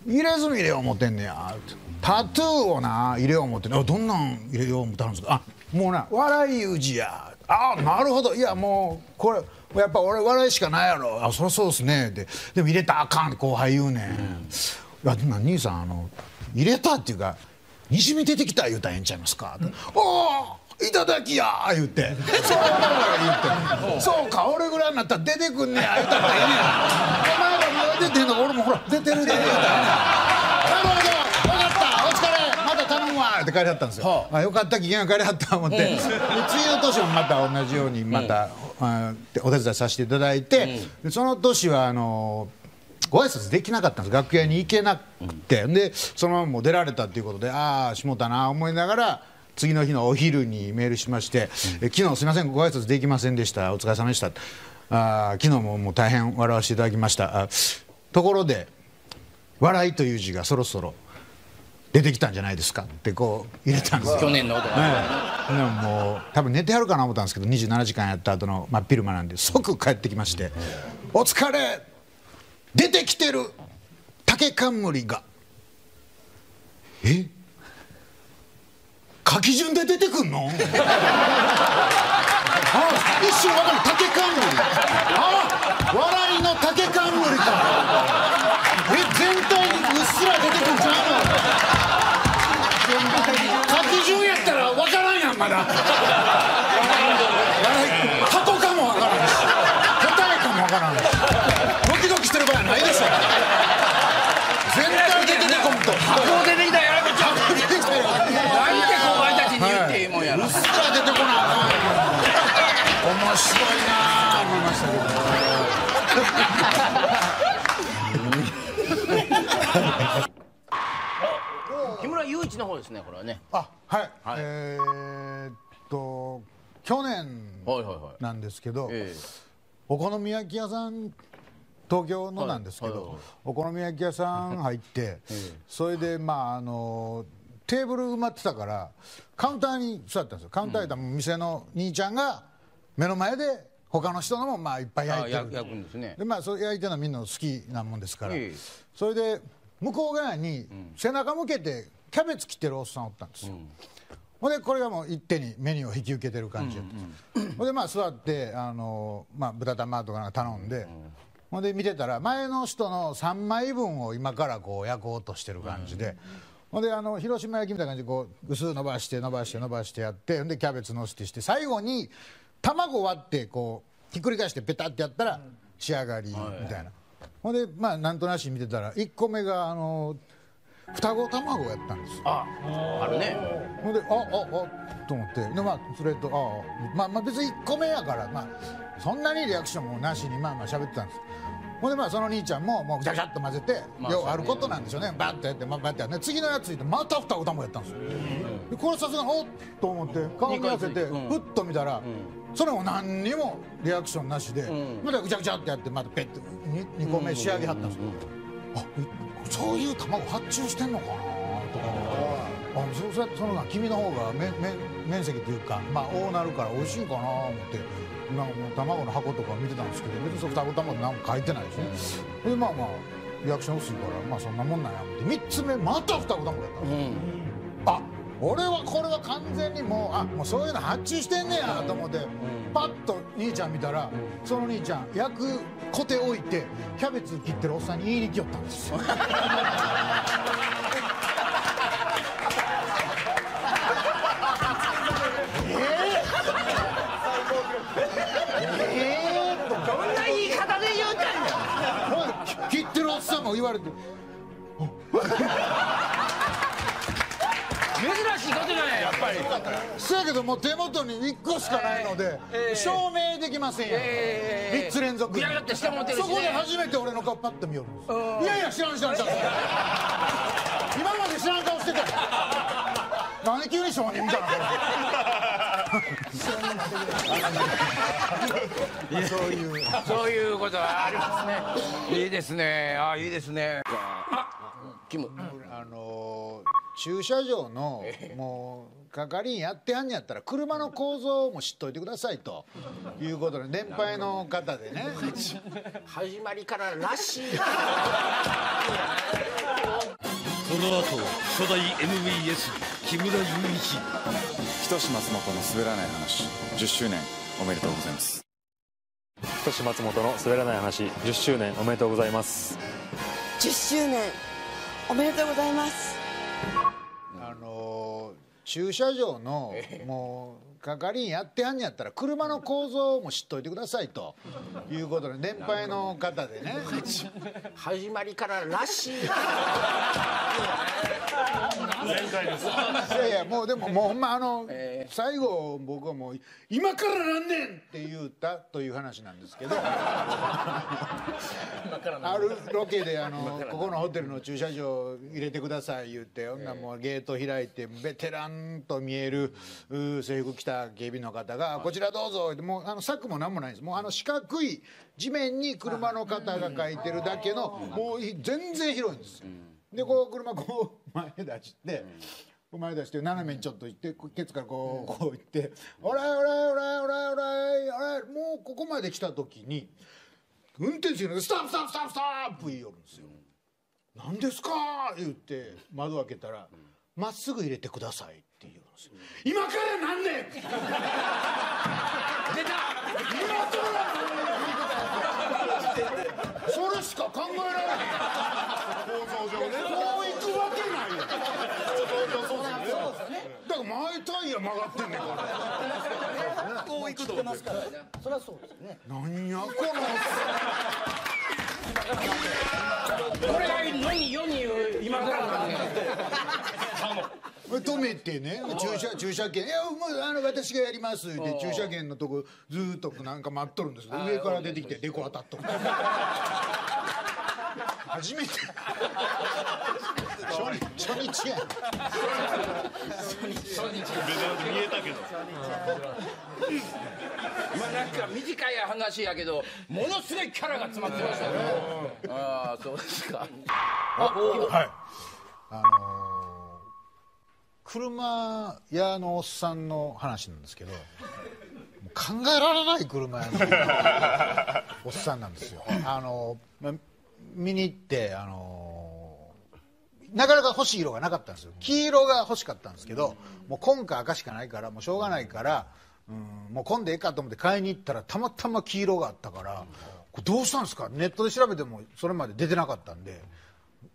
入れ墨入れよう思ってんねや、タトゥーをな入れよう思ってんねや、どんなん入れよう思ってはるんですか、あもうな笑い有事や、あなるほど、いやもうこれやっぱ俺笑いしかないやろ、あそりゃそうですねって、でも入れたらあかんって後輩言うねん、いやでも兄さん入れたっていうかにじみ出てきた言うたらええんちゃいますか、おおいただきやー言ってそういうの言ってそうか俺ぐらいになったら出てくんねや言うたらええねや出てんの俺もほら出てるで、なるほど分かったお疲れまた頼むわって帰りはったんですよ。あよかった機嫌が帰りはったと思って、次の年もまた同じようにまたお手伝いさせていただいて、その年はご挨拶できなかったんです、楽屋に行けなくて、でそのままもう出られたっていうことで、ああしもたな思いながら。次の日のお昼にメールしまして「昨日すいませんご挨拶できませんでしたお疲れ様でした」「昨日も大変笑わせていただきました」ところで「笑い」という字がそろそろ出てきたんじゃないですかってこう入れたんですよ。去年のことはもう多分寝てはるかな思ったんですけど、27時間やった後の真っ昼間なんで即帰ってきまして「お疲れ出てきてる竹冠が」えっ書き順で出てくんの？ああ一瞬分かる竹冠、ああ笑いの竹冠か、え全体にうっすら出てくんじゃないの？書き順やったら分からんやんまだ過去かも分からんし答えかも分からんし白いな思いましたけど。木村祐一の方ですね、これはね。あ、はい。去年なんですけど、お好み焼き屋さん。東京のなんですけど、お好み焼き屋さん入って、それでまあテーブル埋まってたからカウンターに座ったんですよ。カウンターにいた店の兄ちゃんが目の前で他の人のもまあいっぱい焼いてる。焼くんですね。でまあそれ焼いてるのはみんな好きなもんですから、それで向こう側に背中向けてキャベツ切ってるおっさんおったんですよ。ほんでこれがもう一手にメニューを引き受けてる感じだったんです。ほんでまあ座ってまあ豚玉とかなんか頼んで。ほんで見てたら前の人の3枚分を今からこう焼こうとしてる感じで、ほんで広島焼きみたいな感じでこう薄伸ばして伸ばして伸ばしてやって、でキャベツのせてして最後に卵割ってこうひっくり返してペタってやったら仕上がりみたいな。ほんでまあなんとなし見てたら1個目が双子卵やったんですよ。あるね。ほんであと思って、でまあそれとまあ別に1個目やからまあそんなにリアクションもなしにまあまあ喋ってたんです。ほんでまあその兄ちゃんももうぐちゃぐちゃっと混ぜて、ようあることなんでしょうね。バッとやってバッとやって、次のやついてまた双子卵やったんですよ。でこれさすがにおっと思って顔見合わせてふっと見たら、それも何にもリアクションなしでまたぐちゃぐちゃってやってまたペッと2個目仕上げはったんですよ。そういう卵発注してんのかなとか、そうやって君の方が面積というかまあ大なるから美味しいかなと思って卵の箱とか見てたんですけど、別に双子卵なんか書いてないですね。でまあまあリアクション薄いからまあそんなもんなんやって、3つ目また双子卵やったんですよ。あ、俺はこれは完全にもうそういうの発注してんねやと思って、パッと兄ちゃん見たら、その兄ちゃん焼くコテ置いてキャベツ切ってるおっさんに言いに来よったんですよ。どんな言い方で言うたんや。切ってるおっさんも言われて。珍しいことじゃない、やっぱり。そやけどもう手元に1個しかないので証明できませんよ。3つ連続でそこで初めて俺の顔パッと見よるんです。いやいや知らん知らん知らん、今まで知らん顔してたよ。何急に証人みたいなそういうことはありますね。いいですね。ああいいですね。駐車場のもう係員やってはんやったら車の構造も知っといてくださいということで、年配の方でね始まりかららしい。この後初代 MVS 木村祐一、人志松本のすべらない話10周年おめでとうございます。人志松本のすべらない話10周年おめでとうございます。10周年おめでとうございます。駐車場のもう係員やってはんやったら車の構造も知っといてくださいということで、年配の方でね始まりかららしい。前回です。いやいやもうでももうほんま最後僕はもう今からなんねんって言うたという話なんですけど、あるロケでここのホテルの駐車場入れてください言って女もうゲート開いてベテランと見える制服着た警備の方がこちらどうぞって、もう柵もなんもないんです。もう四角い地面に車の方が書いてるだけの、もう全然広いんですよ。でこう車こう前出して前出して斜めにちょっと行ってケツからこう行って「おらいおらいおらいおらいおらいおらい」もうここまで来た時に運転手が「ストップストップストップストップ」言いよるんですよ。何ですか言って窓開けたら「まっすぐ入れてください」って言うんですよ。今からなんで出たそれしか考えられない。そう行くわけないよ。だから前タイヤ曲がってんねんから。こう行くとますからね。そりゃそうですね。なんやこの。これが世に今からなんだって。止めてね、駐車券、いやもう私がやりますって駐車券のとこずーっとなんか待っとるんですけど、上から出てきてデコ当たっとる。初めて。初日や。初日見えたけど。まあなんか短い話やけど、ものすごいキャラが詰まってましたね。ああそうですか。はい。車屋のおっさんの話なんですけど、考えられない車屋のおっさんなんですよ。見に行ってなかなか欲しい色がなかったんですよ。黄色が欲しかったんですけど、もう紺か赤しかないから、もうしょうがないから、もう紺でいいかと思って買いに行ったら、たまたま黄色があったから、これどうしたんですか？ネットで調べてもそれまで出てなかったんで、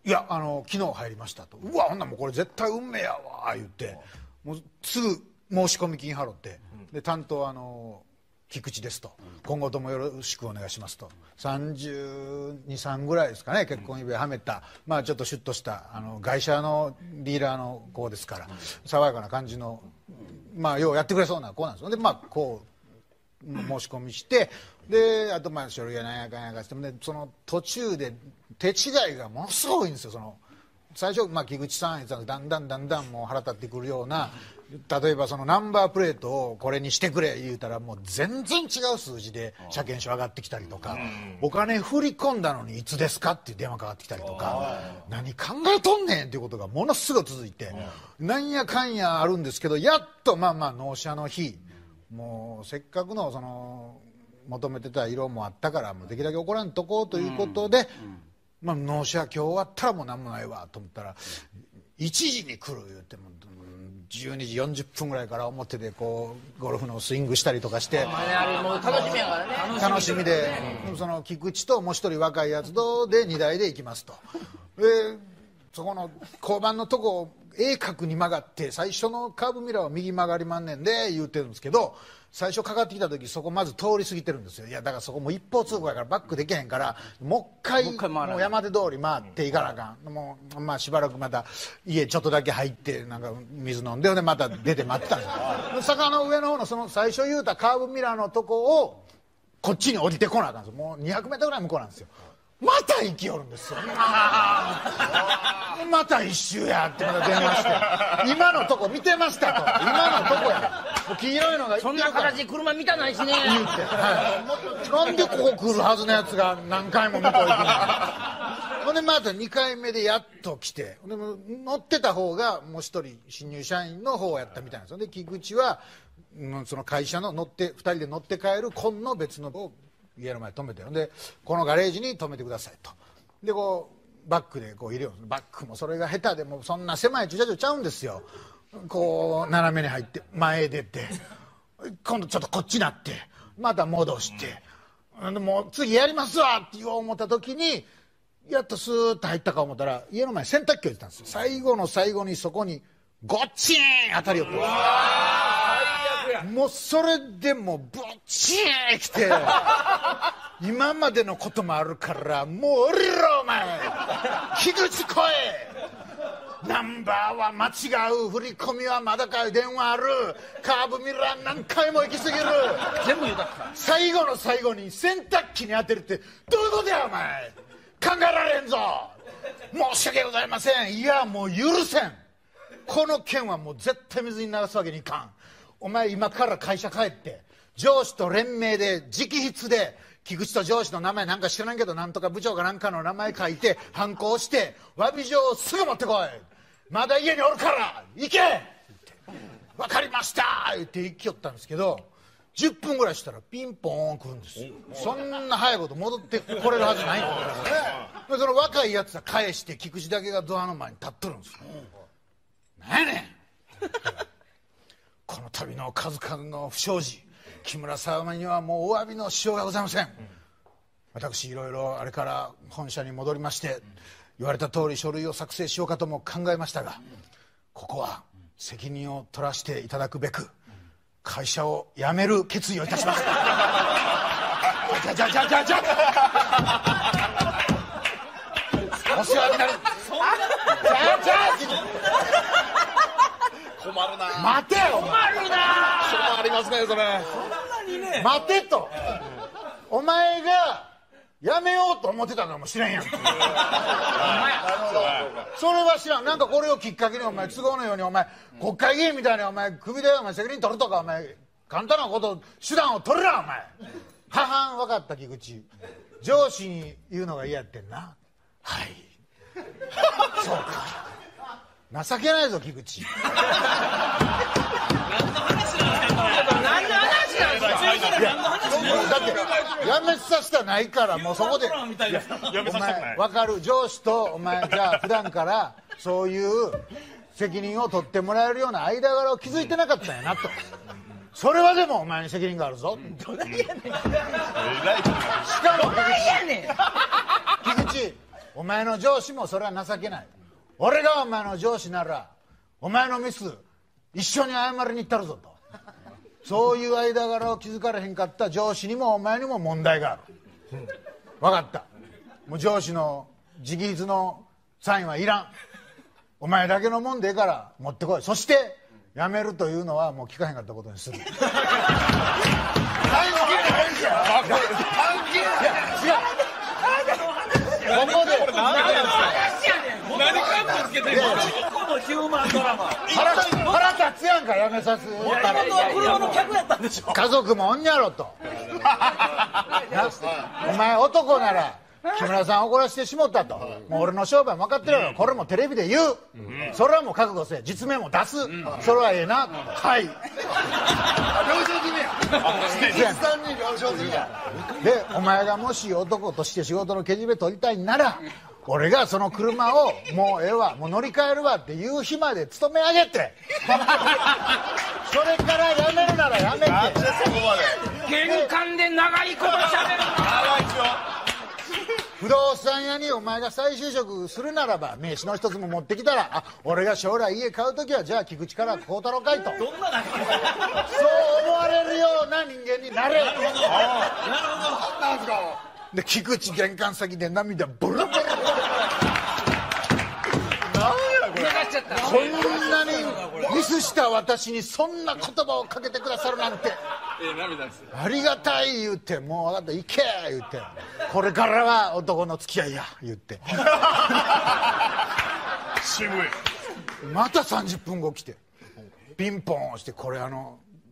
いや昨日入りましたと、うわほんなもうこれ絶対運命やわ言って、もうすぐ申し込み金払って、で担当菊池ですと、今後ともよろしくお願いしますと、32、3ぐらいですかね、結婚指輪はめた、まあちょっとシュッとした外車のディーラーの子ですから、爽やかな感じの、まあようやってくれそうな子なんですよ。でまあこう申し込みして、であとまあ書類やなんやかんやかしてもね、その途中で手違いがものすごいんですよ。その最初、まあ、菊池さんだんだんだんだんもう腹立ってくるような、例えばそのナンバープレートをこれにしてくれ言うたら、もう全然違う数字で車検証上がってきたりとか、お金振り込んだのにいつですかっていう電話かかってきたりとか、何考えとんねんっていうことがものすごい続いて、なんやかんやあるんですけど、やっとまあまあ納車の日、もうせっかくのその求めてた色もあったから、もうできるだけ怒らんとこうということで、まあ納車今日終わったらもう何もないわと思ったら、1時に来る言っても12時40分ぐらいから表でこうゴルフのスイングしたりとかして、楽しみやからね、楽しみで、その菊池ともう一人若いやつとで2台で行きますと、そこの交番のとこを鋭角に曲がって、最初のカーブミラーは右曲がりまんねんで言うてるんですけど、最初かかってきた時そこまず通り過ぎてるんですよ。いやだからそこも一方通行やからバックできへんから、もう一回もう山手通り回っていかなあかん、もうまあしばらくまた家ちょっとだけ入ってなんか水飲んで、でまた出て待ったんですよ。坂の上の方のその最初言うたカーブミラーのとこをこっちに降りてこなあかんですよ。もう 200m ぐらい向こうなんですよ。また生きよるんですよ。また一周やってまた電話して、今のとこ見てましたと、今のとこや。黄色いのがそんな形で車見たないしね。言って、はい、なんでここ来るはずのやつが何回も向こう行くの。ほんでまた2回目でやっと来て、でも乗ってた方がもう一人新入社員の方をやったみたいなんですよ。で菊池は、その会社の乗って2人で乗って帰る紺の別のを家の前に止めてるんで、このガレージに止めてくださいと、でこうバックでこう入れよう、バックもそれが下手で、もうそんな狭い駐車場ちゃうんですよ。こう斜めに入って前へ出て、今度ちょっとこっちになってまた戻して、でもう次やりますわって思った時にやっとスーッと入ったか思ったら、家の前に洗濯機を置いてたんですよ。最後の最後にそこにゴチーン当たりをくる、もうそれでもうブチーン来て、今までのこともあるからもう降りろお前、樋口来い、ナンバーは間違う、振り込みはまだかい、電話ある、カーブミラー何回も行き過ぎる、全部言うた、最後の最後に洗濯機に当てるってどういうことやお前、考えられんぞ、申し訳ございません、いやもう許せん、この件はもう絶対水に流すわけにいかん、お前今から会社帰って上司と連名で直筆で菊池と上司の名前なんか知らないけど、なんとか部長かなんかの名前書いてハンコをして詫び状をすぐ持ってこい、まだ家におるから行けって「分かりました」って行きよったんですけど、10分ぐらいしたらピンポーン来るんですよ。そんな早いこと戻ってこれるはずないんだからね。その若いやつは返して、菊池だけがドアの前に立っとるんですよ。何やねんこの度の数々の不祥事、木村様にはもうお詫びのしようがございません、私いろいろあれから本社に戻りまして、言われた通り書類を作成しようかとも考えましたが、ここは責任を取らせていただくべく会社を辞める決意をいたしました。じゃじゃじゃじゃじゃお世話になる、じゃじゃ困るな。待てよ。困るな。困りますねそれ。そんなにね。待てと。お前がやめようと思ってたのも知らんやん。それは知らん。なんかこれをきっかけにお前都合のようにお前国会議員みたいにお前首でお前責任取るとかお前簡単なこと手段を取れなお前。ははん分かった菊池。上司に言うのが嫌ってんな。はい。そうか。情けないぞ菊池。やめさせたないからもうそこでお前分かる上司とお前じゃあ普段からそういう責任を取ってもらえるような間柄を築いてなかったんやなと。それはでもお前に責任があるぞ。どないやねん。しかもどないやねん。菊池お前の上司もそれは情けない。俺がお前の上司ならお前のミス一緒に謝りに行ったるぞと。そういう間柄を気づかれへんかった上司にもお前にも問題がある。分かった。もう上司の直筆のサインはいらん。お前だけのもんでいいから持ってこい。そして辞めるというのはもう聞かへんかったことにする。関係ないじゃん。関係ない。違う。ここで何の話やねん。何カッコつけてんの。このヒューマンドラマ腹立つやんか。やめさす元は車の客やったんでしょ。家族もおんやろと。お前男なら木村さん怒らせてしもったと。もう俺の商売分かってるよ。これもテレビで言う。それはもう覚悟せ実名も出す。それはええな。はい。了承済みやで。お前がもし男として仕事のけじめ取りたいなら俺がその車をもうええわもう乗り換えるわっていう日まで勤め上げてそれからやめるならやめて。玄関で長いことしゃべるな。不動産屋にお前が再就職するならば名刺の一つも持ってきたらあ俺が将来家買う時はじゃあ菊池から孝太郎かいと。どんなだそう思われるような人間になれ。なるほどなるほど。で菊池玄関先で涙ボロボロ。なんやこれ。こんなにミスした私にそんな言葉をかけてくださるなんて。涙です。ありがたい言うてもう分かった行け言うてこれからは男の付き合いや言うて。渋い。また30分後来てピンポン押してこれ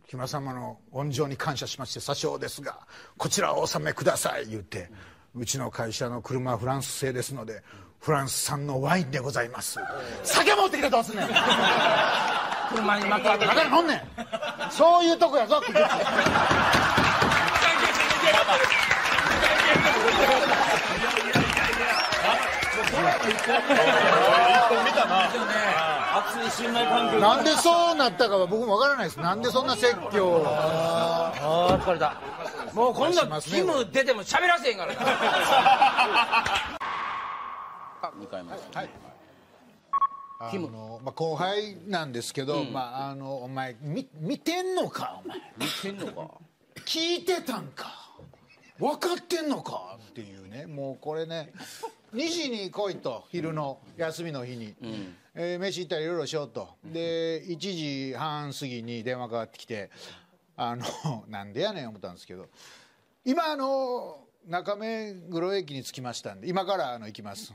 木村様の恩情に感謝しまして詐称ですがこちらをお納めください言うてうちの会社の車はフランス製ですのでフランス産のワインでございます。酒持ってきてどうすんねん。車にまただから飲んねん。そういうとこやぞ。なんでそうなったかは僕もわからないです。なんでそんな説教。ああ疲れた。もうこんなキム出ても喋らせへんから。2回目です。後輩なんですけど、お前見てんのかお前。見てんのか。聞いてたんか。分かってんのかっていうね。もうこれね。2時に来いと昼の休みの日に、飯行ったらいろいろしようとで1時半過ぎに電話かかってきてなんでやねん思ったんですけど今中目黒駅に着きましたんで今から行きます。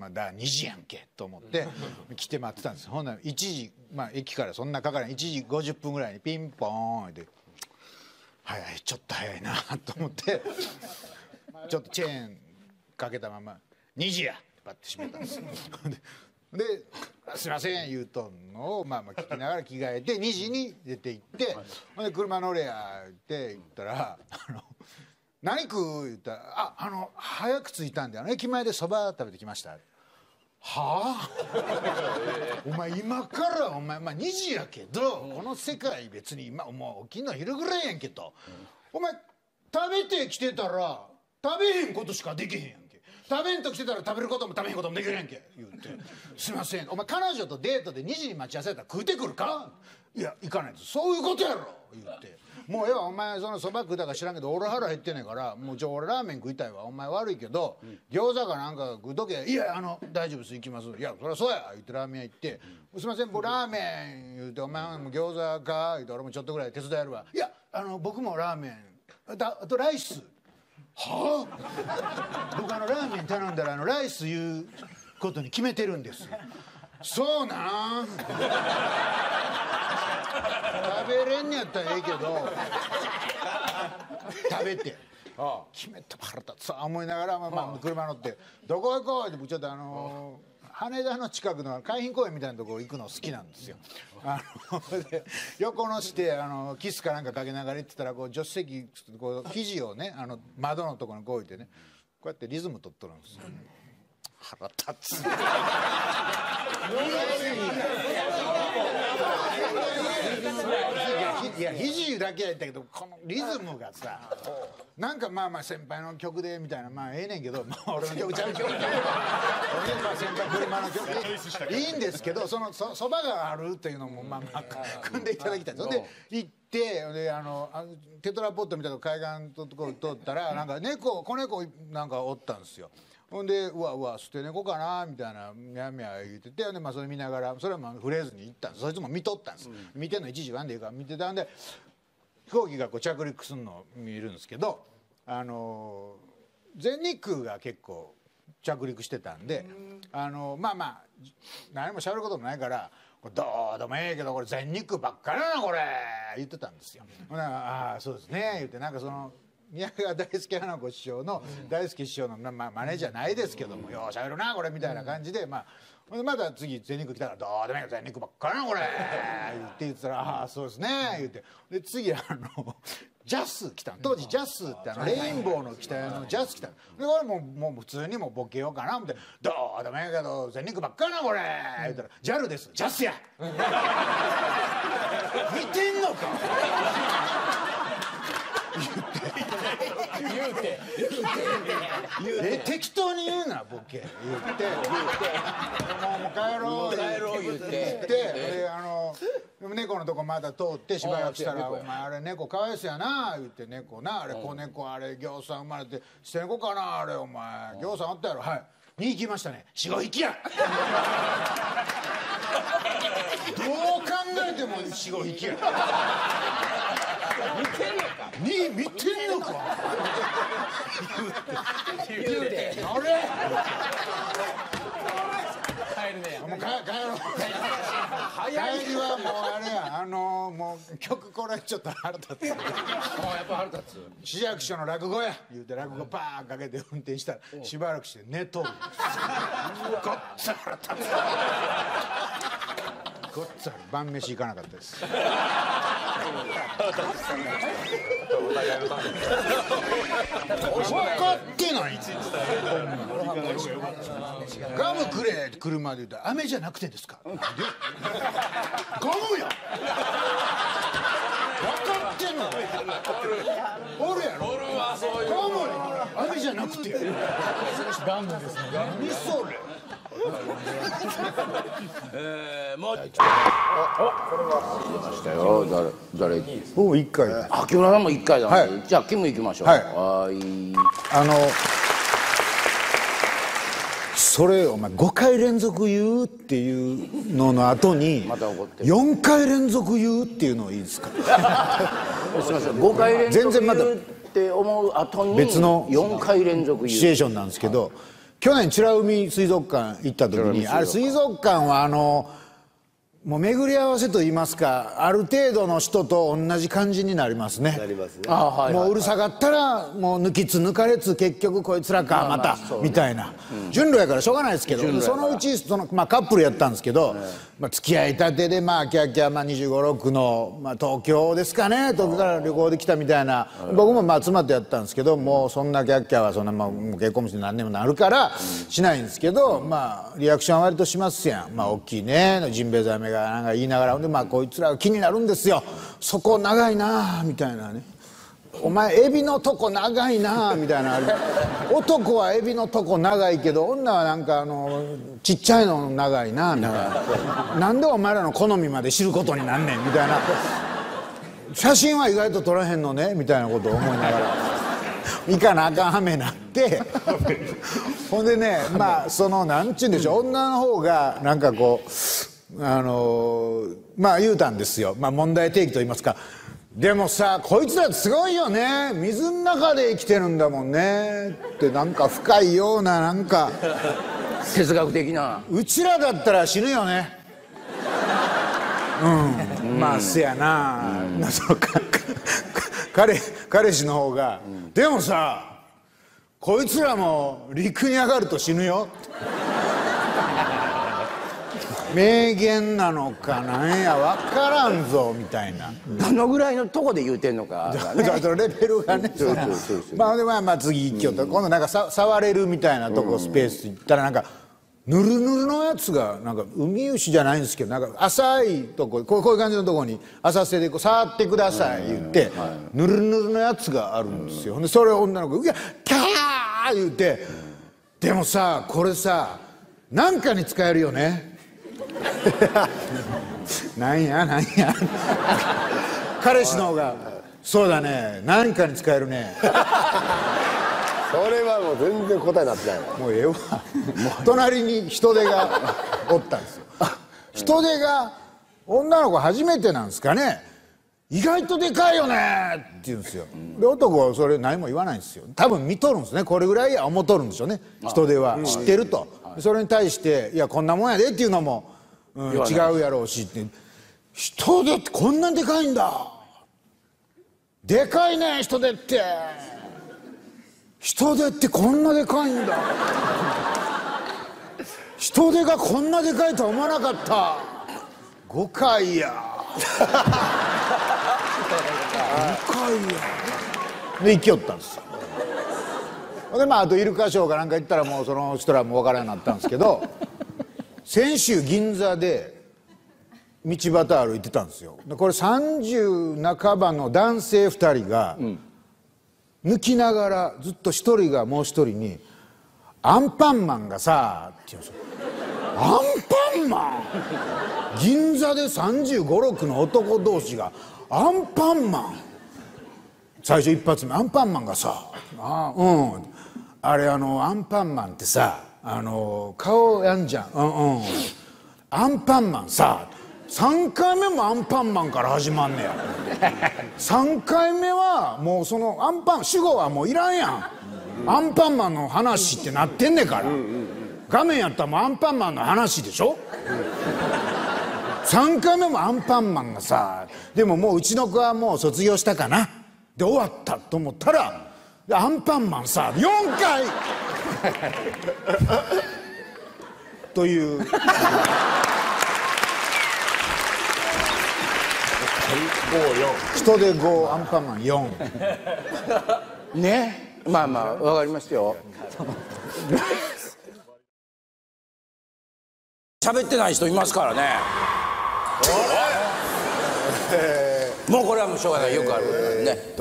まだ2時やんけと思って来て待ってたんです。ほんなら1時、駅からそんなかからない1時50分ぐらいにピンポーンで早いちょっと早いなと思ってちょっとチェーンかけたまま2時やバッて閉めたんですですいません言うとんのを聞きながら着替えて2時に出て行ってほんで車乗れやって言ったら「何食う？」言ったら「早く着いたんで駅前でそば食べてきました」はあお前今からお前2時やけどこの世界別に今もうおきんの昼ぐらいやんけとお前食べてきてたら食べへんことしかできへんやん。食べんと来てたら食べることも食べへんこともできるやんけ言うてすいませんお前彼女とデートで2時に待ち合わせたら食うてくるかいや行かないですそういうことやろ言ってもうええわお前そのそば食うたか知らんけど俺腹減ってねえからもうちょ俺ラーメン食いたいわお前悪いけど、うん、餃子かなんか食うとけいや大丈夫です行きますいやそりゃそうや言ってラーメン屋行って、うん、すいません僕ラーメン言うてお前も餃子か言うて俺もちょっとぐらい手伝えるわいや僕もラーメンあとライスはあ、僕ラーメン頼んだらライス言うことに決めてるんですそうなん食べれんにやったらええけど食べてああ決めた腹立つ思いながら、まあ、車乗って「どこ行こう」ってちょっと羽田の近くの海浜公園みたいなとこ行くの好きなんですよで横のしてキスかなんかかけながら行ってたらこう助手席こう肘をね窓のところにこう置いてねこうやってリズム取っとるんですよ腹立ついや肘だけやったけどこのリズムがさなんかまあ先輩の曲でみたいなまあええねんけどもう俺の曲ちゃう曲先輩車の曲でいいんですけどそのそばがあるというのもまあまあ組んでいただきたいそれで行ってでテトラポットみたいな海岸のところ通ったらなんか子猫なんかおったんですよ。ほんでうわうわ捨て猫かなみたいなミャミャ言っててで、まあ、それ見ながらそれはまあ触れずに行ったんですそいつも見とったんです、うん、見てんの1時1でいいから見てたんで飛行機がこう着陸するのを見るんですけど全日空が結構着陸してたんで、うん、まあまあ何もしゃべることもないから「これどうでもええけどこれ全日空ばっかりだなこれ」言ってたんですよ。ああそうですね言ってなんかその宮川大輔花子師匠の大輔師匠のマネじゃないですけどもようしゃべるなこれみたいな感じでまだ次全日空来たから「どうでもいい全日空ばっかりなこれ」って言ってたら「ああそうですね」言ってで次ジャス来たの当時ジャスってレインボーの北のジャス来たので俺もう普通にもボケようかな思って「どうでもいいけど全日空ばっかりなこれ」言ったら「JAL ですジャスや」見てんのか言うて適当に言うなボケ言うてもう帰ろう言ってで猫のとこまだ通ってしばらくしたら「お前あれ猫かわいそうやな」言って「猫なあれ子猫あれ行さん生まれて捨て猫かなあれお前行さんおったやろはい2匹いましたね45匹や」どう考えても45匹や。見てんのか言うてあれもう帰ろう帰りはもうあれやもう曲これちょっと腹立つやっぱ腹立つ市役所の落語や言うて落語パーンかけて運転したらしばらくして寝とるごっつ腹立つごっつ晩飯行かなかったです分かってないガムくれ車で言うと飴じゃなくてですかガムや分かってんのおるやろガム飴じゃなくてガムですね何それもうこれは入れましたよ。誰もう一回。あ、木村さんも一回だね。じゃあキム行きましょう。はい。それお前5回連続言うっていうのの後に4回連続言うっていうのをいいですか。すみません。5回連続言うって思う後に別の4回連続言うシチュエーションなんですけど。去年美ら海水族館行った時にあれ水族館はもう巡り合わせといいますかある程度の人と同じ感じになりますねもううるさかったらもう抜きつ抜かれつ結局こいつらかまたみたいな順路やからしょうがないですけどそのうちまあカップルやったんですけど付き合いたてでまあキャキャ25、26の東京ですかね東京から旅行で来たみたいな僕もまあ妻とやったんですけどもうそんなキャキャはそんな結婚して何年もなるからしないんですけどまあリアクションは割としますやんまあ大きいねジンベエザメがなんか言いながらでまあこいつらが気になるんですよそこ長いなみたいなねお前エビのとこ長いなみたいな男はエビのとこ長いけど女はなんかちっちゃいの長いなみたいななんでお前らの好みまで知ることになんねんみたいな写真は意外と撮らへんのねみたいなことを思いながら。いかなあかんはめなってほんでねまあそのなんちゅうんでしょう女の方がなんかこうまあ言うたんですよ、まあ、問題提起と言いますかでもさこいつらすごいよね水の中で生きてるんだもんねってなんか深いようななんか哲学的なうちらだったら死ぬよねうん、うん、まあせやな、うん、そのか彼氏の方が、うん、でもさこいつらも陸に上がると死ぬよ名言なのかなんや分からんぞみたいなどのぐらいのとこで言うてんのかレベルがねまあでまあ次行きよと、うん、今度なんか触れるみたいなとこスペース行ったらなんかぬるぬるのやつがなんか海牛じゃないんですけどなんか浅いとここういう感じのとこに浅瀬でこう触ってください言ってぬるぬるのやつがあるんですよ。でそれを女の子が「キャー!」言うて「でもさこれさなんかに使えるよね」なんやなんや彼氏の方が「そうだね何かに使えるね」それはもう全然答えになってないもうええわ隣に人手がおったんですよ人手が女の子初めてなんですかね意外とでかいよねって言うんですよで男はそれ何も言わないんですよ多分見とるんですねこれぐらいや思っとるんでしょうね人手は知ってるとそれに対して「いやこんなもんやで」っていうのも、うん、違うやろうしって人手ってこんなにでかいんだでかいね人手って人手ってこんなでかいんだ人手がこんなでかいとは思わなかった誤解や誤解やで生きよったんですよでまああとイルカショーかなんか行ったらもうその人らも分からんようになったんですけど先週銀座で道端歩いてたんですよこれ30半ばの男性2人が、うん抜きながらずっと一人がもう一人に「アンパンマンがさ」って言うんですよ「アンパンマン銀座で35、6の男同士がアンパンマン最初一発目「アンパンマンがさ」あうんあれアンパンマンってさ顔やんじゃんうんうんアンパンマンさ」3回目もアンパンマンから始まんねや3回目はもうそのアンパン主語はもういらんやん、うん、アンパンマンの話ってなってんねんから、うんうん、画面やったらもうアンパンマンの話でしょ、うん、3回目もアンパンマンがさでももううちの子はもう卒業したかなで終わったと思ったらアンパンマンさ4回という人で5アンパンマン4ねまあまあわかりましたよ喋ってない人いますからねもうこれはもうしょうがないよくあることなんで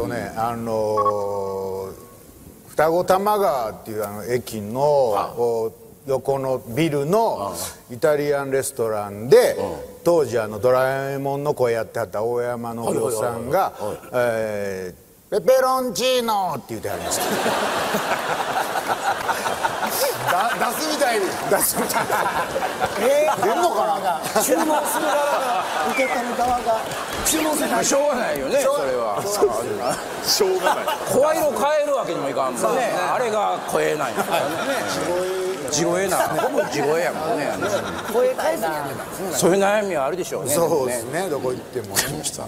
二子玉川っていう駅の横のビルのイタリアンレストランで当時ドラえもんの声やってはった大山のお父さんが「ペペロンチーノ」って言うてはりました出すみたいに出すみたいに出んのかな注文する側が受け取る側が注文する側がしょうがないよねそれはしょうがない声色変えるわけにもいかんもんねあれが声なんやからね地声なほぼ地声やもんね声変えずにやってたんですねそういう悩みはあるでしょうねそうですねどこ行ってもありました